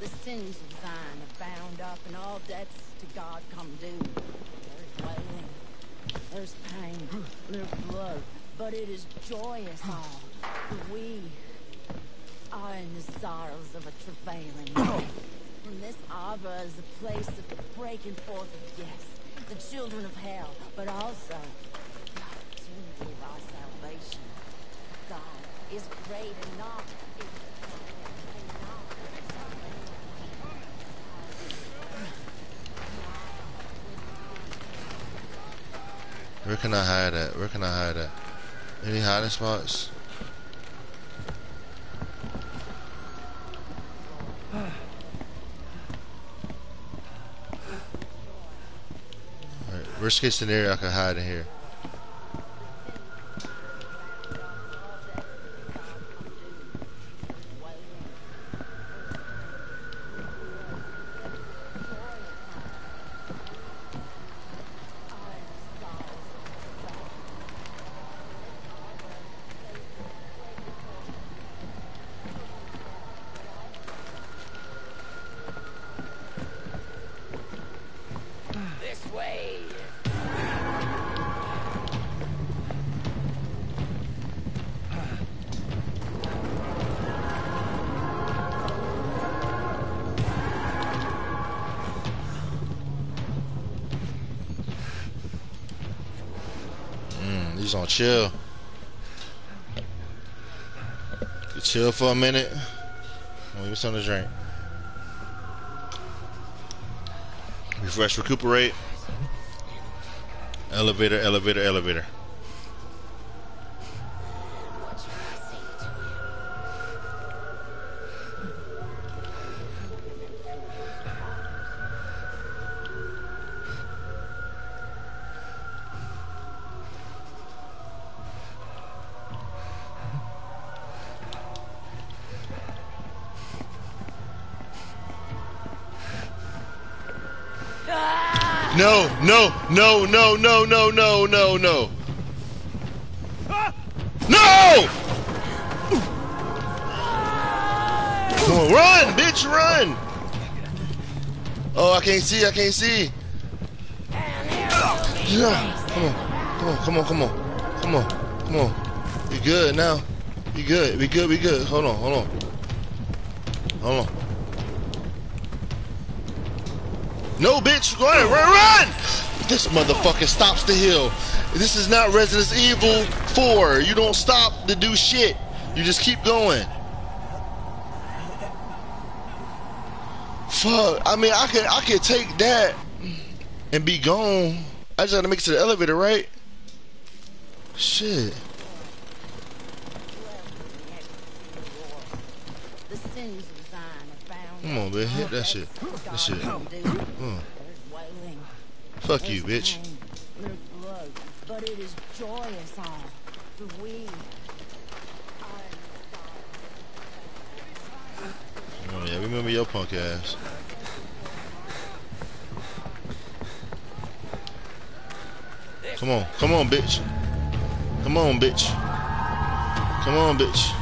The sins of thine are bound up, and all that's to God come due. There's wailing, there's pain, there's blood, but it is joyous all. For we are in the sorrows of a travailing night. From this arbor is the place of the breaking forth of yes, the children of hell, but also the opportunity of our salvation. God is great and not. Where can I hide at? Where can I hide at? Any hiding spots? Alright, worst case scenario, I can hide in here. just gonna chill. You chill for a minute. Give me something to drink. Refresh, recuperate. Elevator, elevator, elevator. No, no, no, no, no, no, no, no, no. No! Oh, run, bitch, run! Oh, I can't see, I can't see. Yeah. Come on, come on, come on, come on, come on. We good now. We good, we good, we good. Hold on, hold on. Hold on. No, bitch, go ahead, run, run! This motherfucker stops the hill. This is not Resident Evil four. You don't stop to do shit. You just keep going. Fuck, I mean, I can, I can take that and be gone. I just gotta make it to the elevator, right? Shit. Come on, bitch, hit that shit. That shit. Mm. Fuck you, bitch. Oh yeah, remember your punk ass. Come on, come on, bitch. Come on, bitch. Come on, bitch.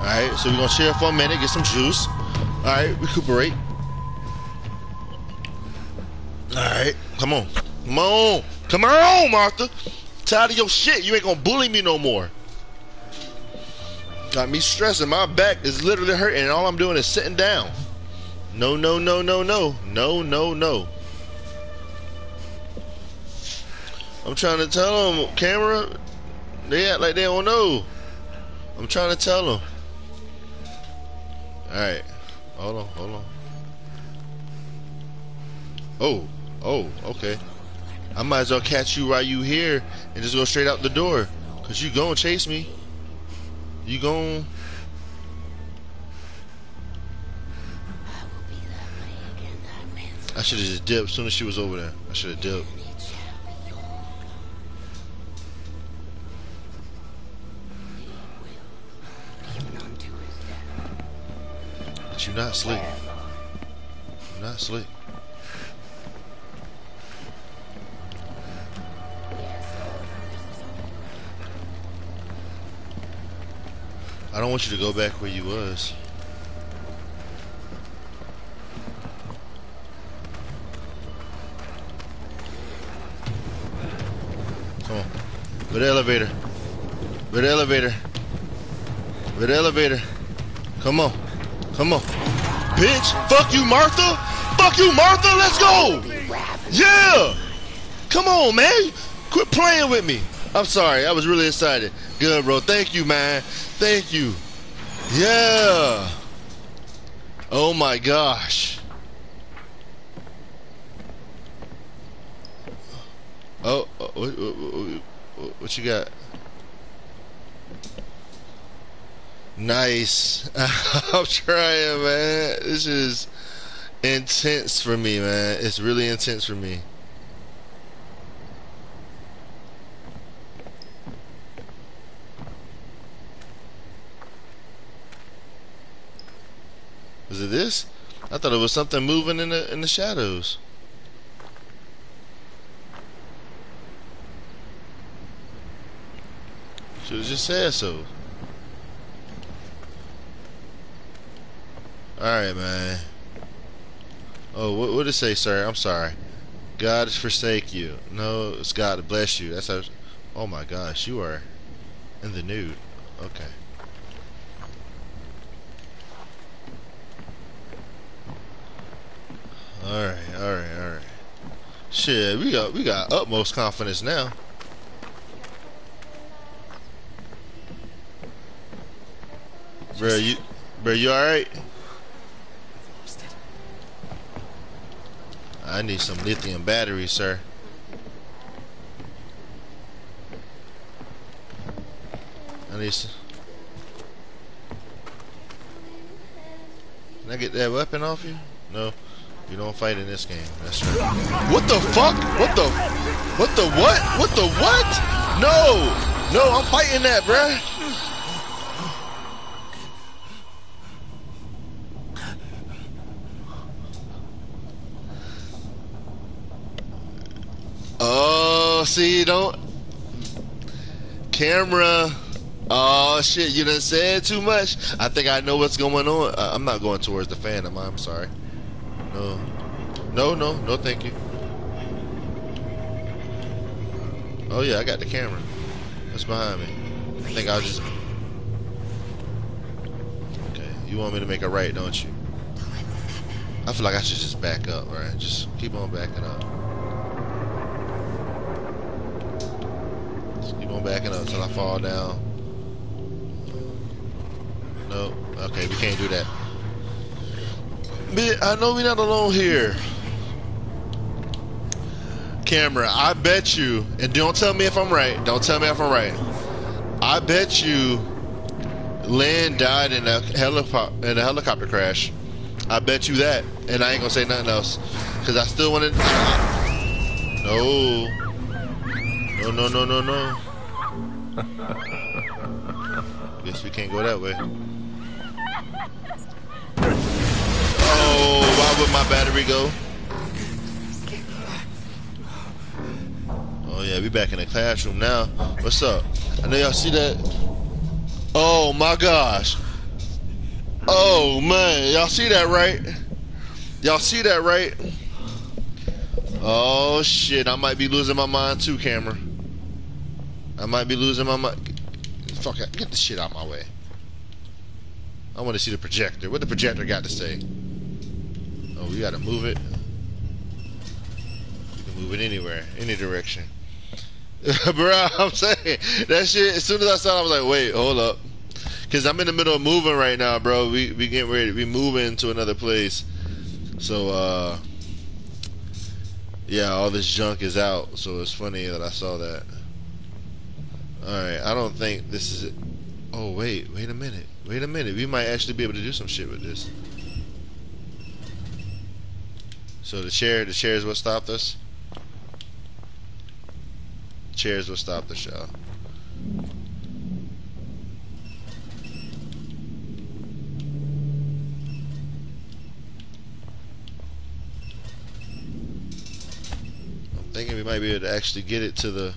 Alright, so we're gonna chill for a minute, get some juice. Alright, recuperate. Alright, come on. Come on! Come on, Martha! Tired of your shit, you ain't gonna bully me no more. Got me stressing, my back is literally hurting and all I'm doing is sitting down. No, no, no, no, no. No, no, no. I'm trying to tell them, camera, they act like they don't know. I'm trying to tell them. Alright, hold on, hold on. Oh, oh, okay. I might as well catch you while you here and just go straight out the door. Cause you gonna chase me. You gonna... I should've just dipped as soon as she was over there. I should've dipped. You're not asleep. You're not asleep. I don't want you to go back where you was. Come on. With the elevator. With the elevator. With the elevator. Come on. Come on. Bitch, fuck you, Martha. Fuck you, Martha, let's go. Yeah. Come on, man. Quit playing with me. I'm sorry, I was really excited. Good, bro. Thank you, man. Thank you. Yeah. Oh, my gosh. Oh, what, what, what you got? Nice. I'm trying, man. This is intense for me, man. It's really intense for me. Was it this? I thought it was something moving in the in the shadows. Should've just said so. Alright, man. Oh, what would it say, sir? I'm sorry. God forsake you. No, it's God bless you. That's how. Oh my gosh, you are in the nude. Okay. Alright, alright, alright. Shit, we got we got utmost confidence now. Bro, you bro, you alright? I need some lithium batteries, sir. I need some. Can I get that weapon off you? No. You don't fight in this game. That's right. What the fuck? What the? What the what? What the what? No! No, I'm fighting that, bruh! Oh, see, don't... Camera... Oh shit, you done said too much. I think I know what's going on. Uh, I'm not going towards the fan, am I? I'm sorry. No, no, no, no, thank you. Oh yeah, I got the camera. That's behind me. I think I'll just. Okay, you want me to make a right, don't you? I feel like I should just back up, right? Just keep on backing up. Just keep on backing up until I fall down. No, okay, we can't do that. I know we're not alone here. Camera, I bet you, and don't tell me if I'm right. Don't tell me if I'm right. I bet you Lynn died in a helicopter in a helicopter crash. I bet you that, and I ain't gonna say nothing else because I still want to. No, no, no, no, no, no. Guess we can't go that way. Oh, why would my battery go? Oh yeah, we back in the classroom now. What's up? I know y'all see that. Oh my gosh. Oh man, y'all see that, right? Y'all see that, right? Oh shit, I might be losing my mind too, camera. I might be losing my mind. Fuck it, get the shit out of my way. I want to see the projector. What the projector got to say? Oh, we gotta move it. We can move it anywhere, any direction. Bruh, I'm saying that shit. As soon as I saw it, I was like, "Wait, hold up," because I'm in the middle of moving right now, bro. We we getting ready. We moving to another place. So, uh, yeah, all this junk is out. So it's funny that I saw that. All right, I don't think this is it. Oh wait, wait a minute, wait a minute. We might actually be able to do some shit with this. So the chair, the chair is what stopped us. The chair is what stopped us, y'all. I'm thinking we might be able to actually get it to the.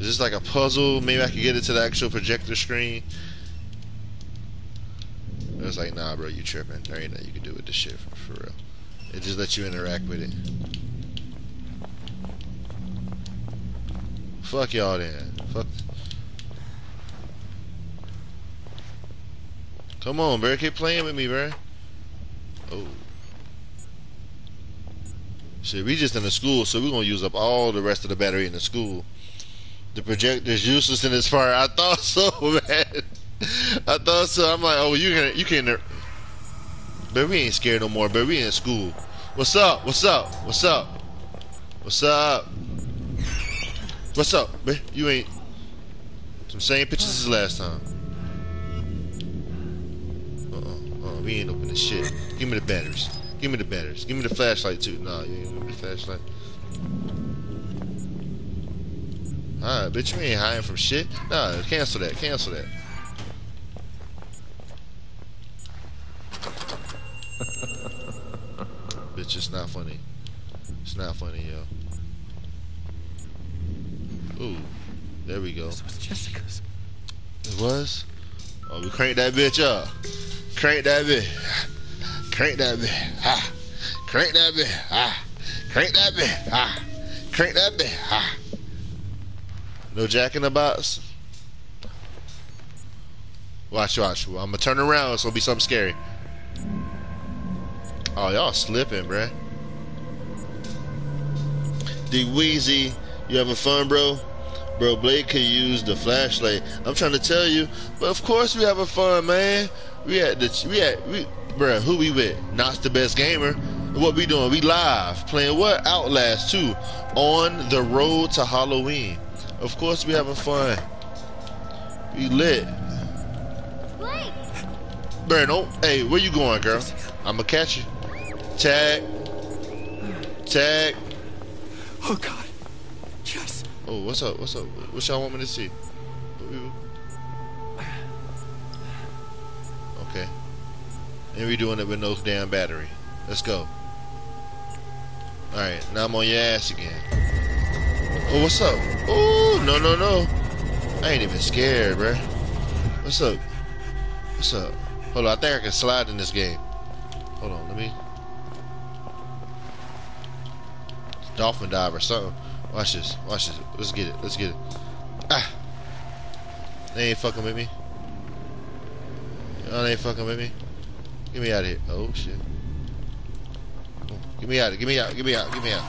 Is this like a puzzle? Maybe I could get it to the actual projector screen. It's like, nah, bro, you tripping. There ain't nothing you can do with this shit, for, for real. It just lets you interact with it. Fuck y'all then. Fuck. Come on, bro. Keep playing with me, bro. Oh. Shit, we just in the school, so we're gonna use up all the rest of the battery in the school. The projector's useless in this part. I thought so, man. I thought so. I'm like, oh, you can, you can. But we ain't scared no more. But we in school. What's up? What's up? What's up? What's up? What's up? But you ain't. Some same pictures as last time. Uh oh, uh, we ain't opening shit. Give me the batteries. Give me the batteries. Give me the flashlight too. Nah, you ain't giving me the flashlight. Alright, bitch, you ain't hiding from shit. Nah, cancel that. Cancel that. Bitch, it's not funny. It's not funny, yo. Ooh, there we go. This was Jessica's. It was? Oh, we crank that bitch up. Crank that bitch. Crank that bitch. Ah. Crank that bitch. Ah. Crank that bitch. Ah. Crank that bitch. Ah. No jack in the box. Watch, watch. I'm gonna turn around, so it'll be something scary. Oh, y'all slipping, bruh. D-Weezy, you having fun, bro? Bro, Blade could use the flashlight. I'm trying to tell you, but of course we having fun, man. We at the, we at, we, bruh, who we with? Not the best gamer. What we doing? We live, playing what? Outlast two, on the road to Halloween. Of course we having fun. We lit. Blake. Bruh, don't, hey, where you going, girl? I'ma catch you. Tag. Tag. Oh God, yes. Oh, what's up? What's up? What y'all want me to see? Okay. And we doing it with no damn battery. Let's go. All right, now I'm on your ass again. Oh, what's up? Oh, no, no, no. I ain't even scared, bruh. What's up? What's up? Hold on, I think I can slide in this game. Hold on, let me. Dolphin dive or something. Watch this. Watch this. Let's get it. Let's get it. Ah! They ain't fucking with me. Y'all ain't fucking with me. Get me out of here. Oh, shit. Oh, get me out of here. Get me out. Get me out. Get me out.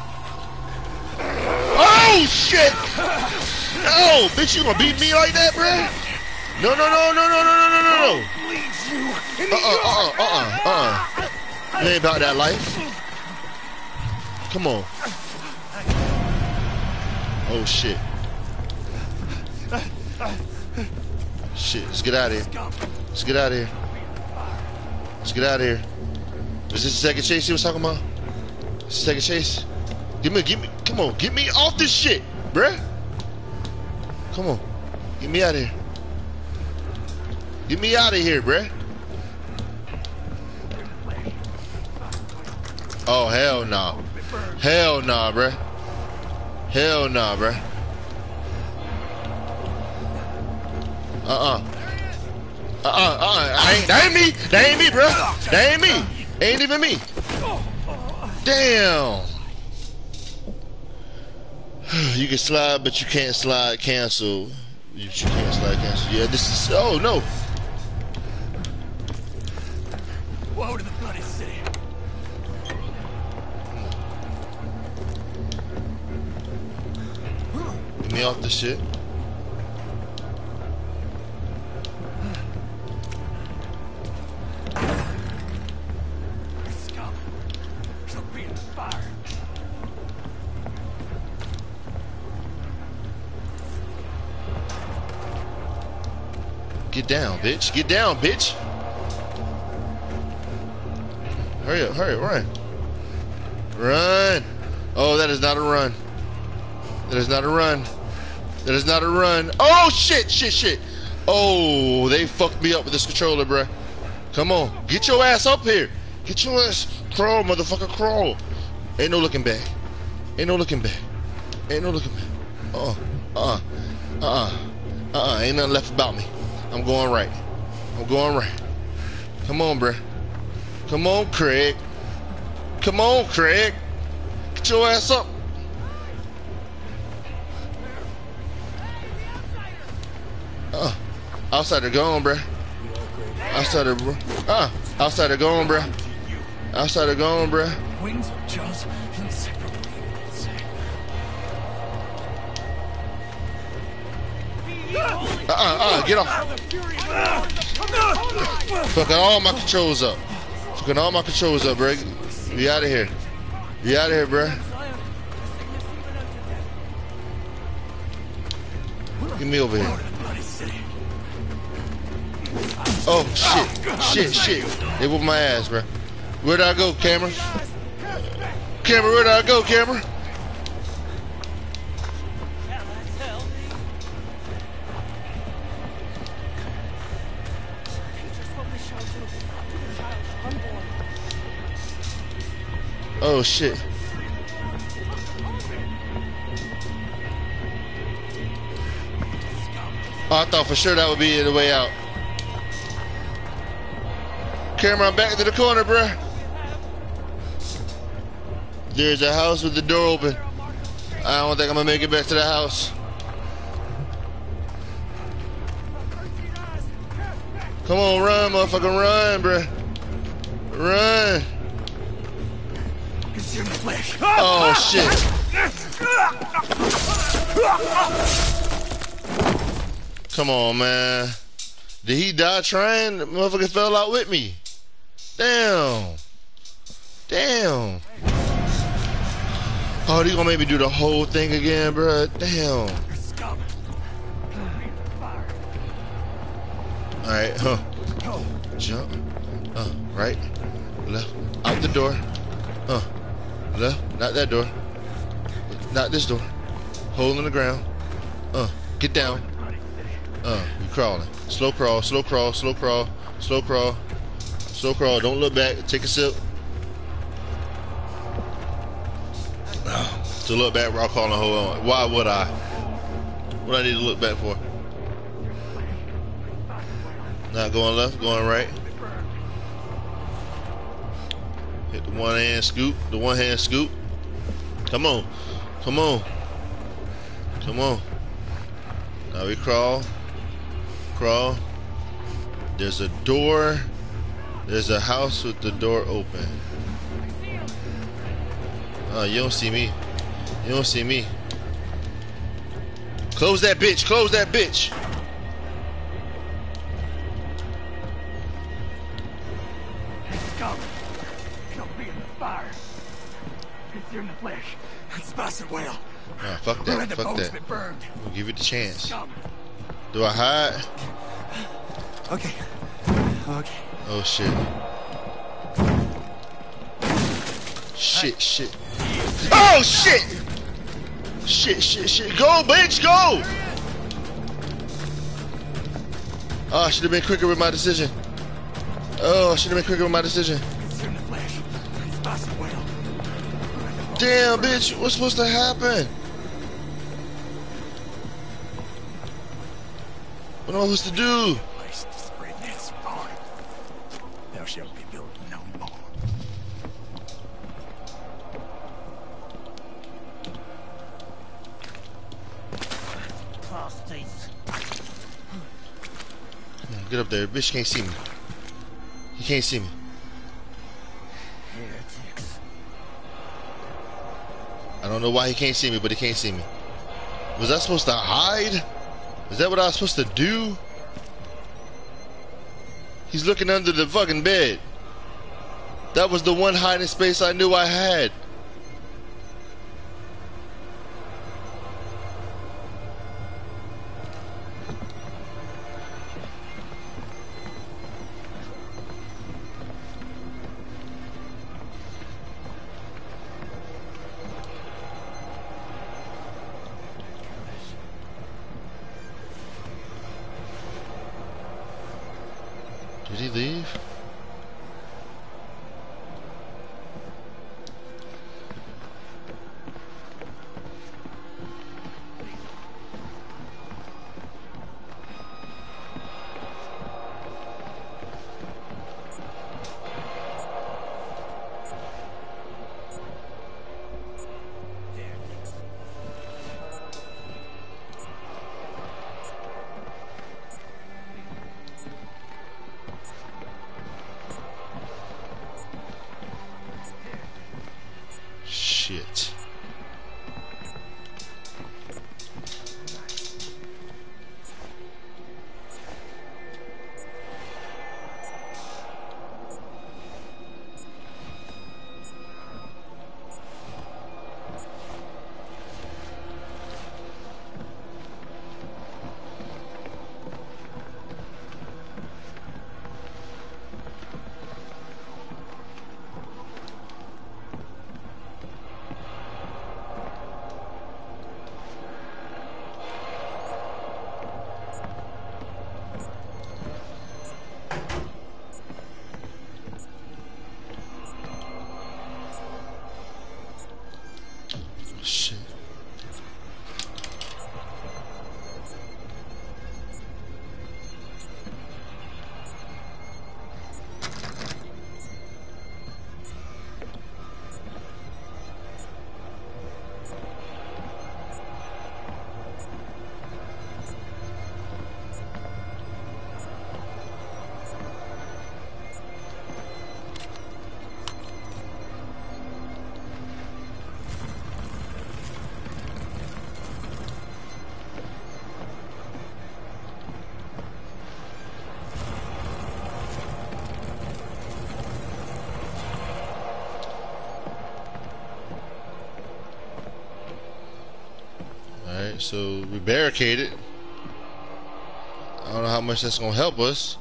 Oh, shit! Oh, bitch, you gonna beat me like that, bruh? No, no, no, no, no, no, no, no, no, no. Uh-uh, uh-uh, uh-uh, uh-uh. It ain't about that life. Come on. Oh shit. Shit, let's get out of here. Let's get out of here. Let's get out of here. Is this the second chase he was talking about? This the second chase? Give me, give me, come on, get me off this shit, bruh. Come on. Get me out of here. Get me out of here, bruh. Oh, hell no. Nah. Hell no, nah, bruh. Hell nah, bruh. Uh-uh. Uh-uh, uh-uh. That ain't me. That ain't me, bruh. That ain't me. Ain't even me. Damn. You can slide, but you can't slide cancel. You, you can't slide cancel. Yeah, this is... Oh, no. Whoa to the bloody city. Me off the shit. Get down, bitch. Get down, bitch. Hurry up, hurry up, run. Run. Oh, that is not a run. That is not a run. That is not a run. Oh, shit, shit, shit. Oh, they fucked me up with this controller, bruh. Come on. Get your ass up here. Get your ass. Crawl, motherfucker, crawl. Ain't no looking back. Ain't no looking back. Ain't no looking back. Uh-uh. Uh-uh. Uh-uh. Uh-uh. Ain't nothing left about me. I'm going right. I'm going right. Come on, bruh. Come on, Craig. Come on, Craig. Get your ass up. Uh, outsider gone, bruh. Outsider, bruh. Uh, outsider gone, bruh. Outsider gone, bruh. Wings of jaws inseparable. Uh, uh, uh, get off. Fucking all my controls up. Fucking all my controls up, bruh. Be out of here. Be out of here, bruh. Get me over here. Oh, shit. Shit, shit. They whooped my ass, bro. Where'd I go, camera? Camera, where'd I go, camera? Oh, shit. Oh, I thought for sure that would be the way out. Camera, I'm back to the corner, bruh. There's a house with the door open. I don't think I'm gonna make it back to the house. Come on, run, motherfucker, run, bruh. Run. Consume flesh. Oh shit. Come on, man. Did he die trying? The motherfucker fell out with me. Damn. Damn. Oh, they gonna make me do the whole thing again, bruh. Damn. Alright, huh. Jump. Uh, right. Left. Out the door. Uh. Left. Not that door. Not this door. Hole in the ground. Uh. Get down. Uh. You crawling. Slow crawl. Slow crawl. Slow crawl. Slow crawl. Slow crawl. Don't look back. Take a sip. To look back, rock on the hole on. Why would I? What I need to look back for? Not going left, going right. Hit the one hand scoop, the one hand scoop. Come on, come on, come on. Now we crawl, crawl. There's a door. There's a house with the door open. Oh, you don't see me. You don't see me. Close that bitch. Close that bitch. Hey, scum. Don't be in the fire. Consume the flesh. That's busted well. Nah, fuck that. Where the fuck that. We'll give it the chance. Scum. Do I hide? Okay. Okay. Oh shit. Shit, hey. Shit. Oh shit! Shit, shit, shit. Go, bitch, go! Oh, I should have been quicker with my decision. Oh, I should have been quicker with my decision. Damn, bitch, what's supposed to happen? What am I supposed to do? Get up there, bitch can't see me. He can't see me. Heretics. I don't know why he can't see me, but he can't see me. Was I supposed to hide? Is that what I was supposed to do? He's looking under the fucking bed. That was the one hiding space I knew I had. Did he leave? Shit. Alright, so we barricaded. I don't know how much that's gonna help us.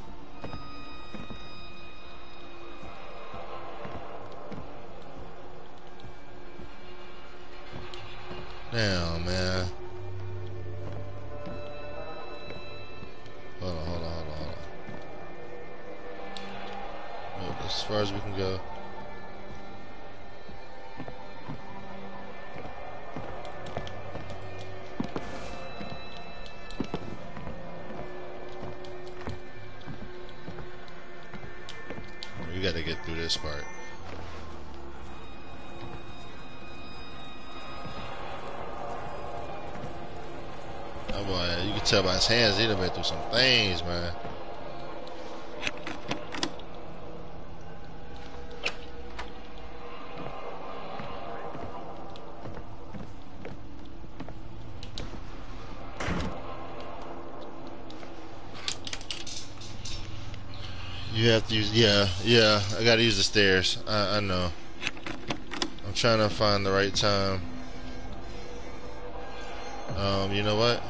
Damn, man. Hold on, hold on, hold on, hold on. Right, as far as we can go. Gotta get through this part. Oh boy, you can tell by his hands, he done been through some things, man. You have to use, yeah, yeah, I gotta use the stairs. I, I know. I'm trying to find the right time. Um, you know what?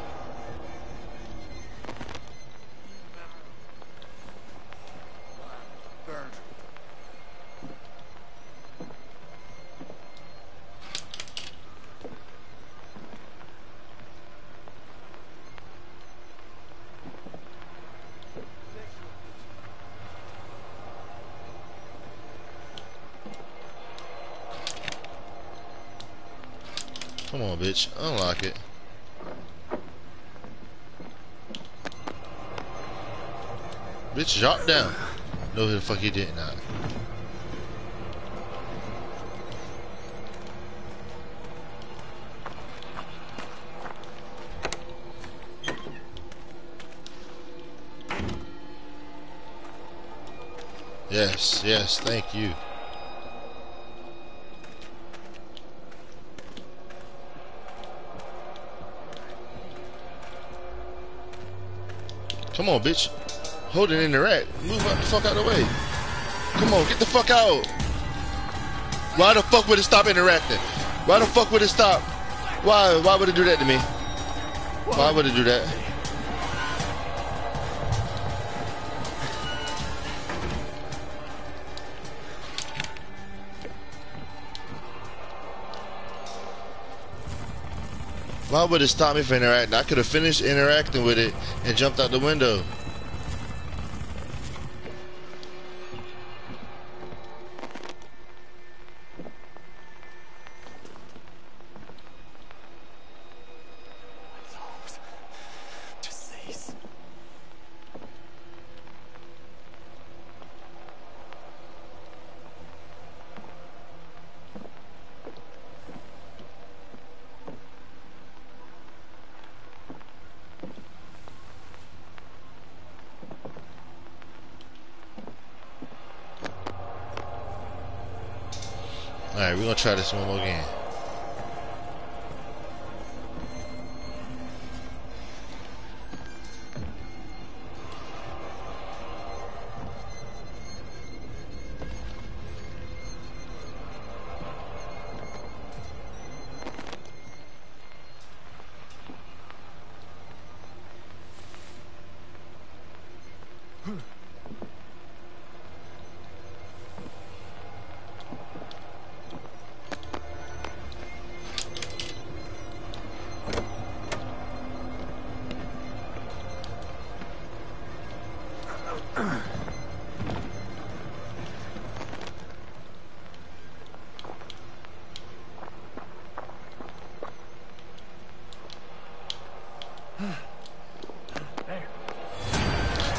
Come on, bitch. Unlock it. Bitch, drop down. No, the fuck he did not. Yes, yes, thank you. Come on, bitch. Hold it in the rack. Move the fuck out of the way. Come on, get the fuck out. Why the fuck would it stop interacting? Why the fuck would it stop? Why? Why would it do that to me? Why would it do that? Why would it stop me from interacting? I could have finished interacting with it and jumped out the window. Alright, we're gonna try this one more game.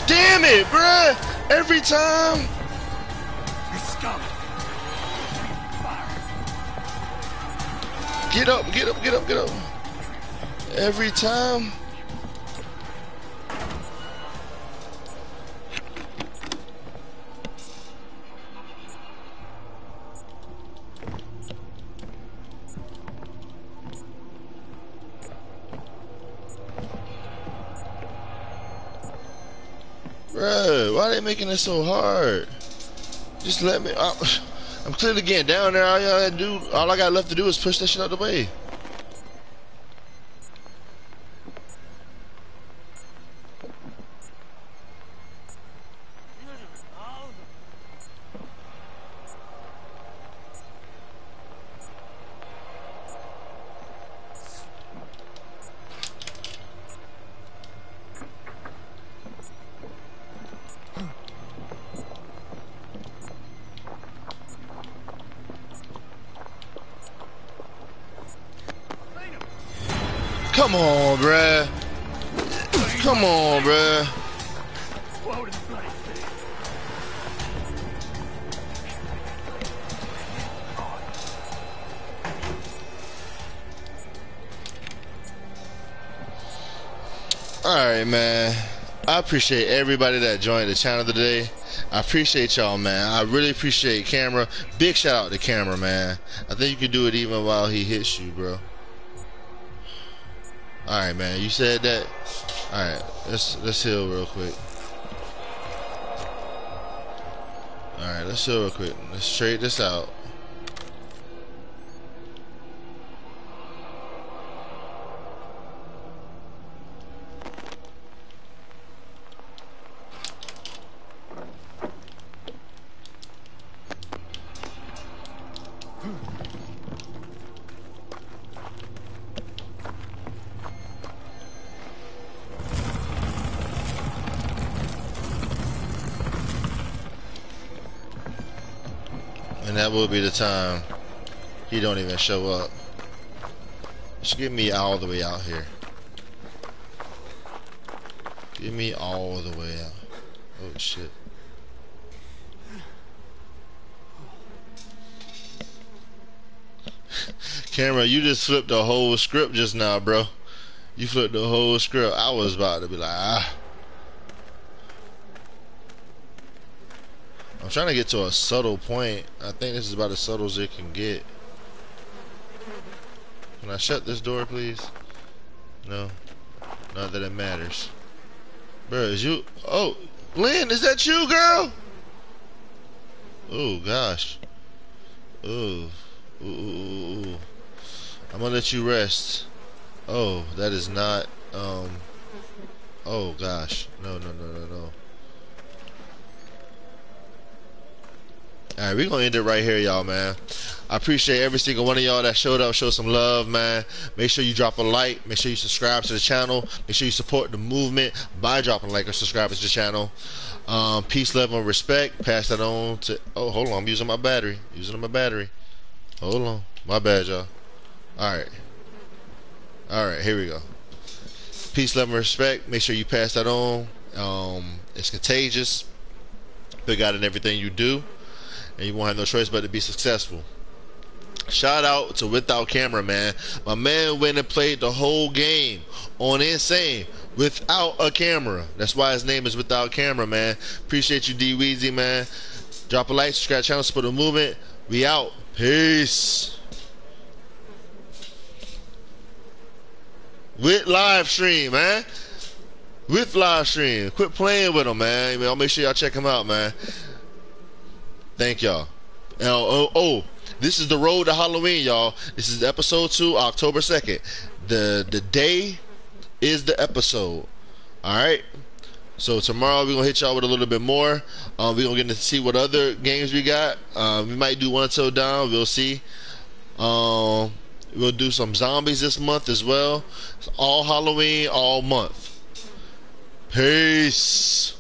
Damn it, bruh! Every time! Get up, get up, get up, get up! Every time! Bro, why are they making it so hard? Just let me. I, I'm clearly getting down there. All I gotta do, all I got left to do is push that shit out the way. Come on, bruh. Come on, bruh. Alright, man. I appreciate everybody that joined the channel today. I appreciate y'all, man. I really appreciate Camera. Big shout out to Camera, man. I think you can do it even while he hits you, bro. Alright, man. You said that. Alright. Let's let's heal real quick. Alright, let's heal real quick. Let's trade this out. That will be the time he don't even show up. Just get me all the way out here. Get me all the way out. Oh shit. Camera, you just flipped the whole script just now, bro. You flipped the whole script. I was about to be like, ah. I'm trying to get to a subtle point. I think this is about as subtle as it can get. Can I shut this door, please? No. Not that it matters. Bro, is you... Oh! Lynn, is that you, girl? Oh, gosh. Ooh. Ooh, ooh, ooh, ooh. I'm gonna let you rest. Oh, that is not... Um... Oh, gosh. No, no, no, no, no. Alright, we're going to end it right here, y'all, man. I appreciate every single one of y'all that showed up. Show some love, man. Make sure you drop a like. Make sure you subscribe to the channel. Make sure you support the movement by dropping a like or subscribing to the channel. Um, peace, love, and respect. Pass that on to... Oh, hold on. I'm using my battery. Using my battery. Hold on. My bad, y'all. Alright. Alright, here we go. Peace, love, and respect. Make sure you pass that on. Um, it's contagious. Put God in everything you do. And you won't have no choice but to be successful. Shout out to Without Camera, man. My man went and played the whole game on Insane without a camera. That's why his name is Without Camera, man. Appreciate you, D-Weezy, man. Drop a like, subscribe to the channel, support the movement. We out. Peace. With live stream, man. With live stream. Quit playing with him, man. I'll make sure y'all check him out, man. Thank y'all. Oh, oh, oh, this is the road to Halloween, y'all. This is episode two, October second. The the day is the episode. All right. So tomorrow we're gonna hit y'all with a little bit more. Um, we're gonna get to see what other games we got. Um, we might do One Till Dawn. We'll see. Um, we'll do some zombies this month as well. It's all Halloween, all month. Peace.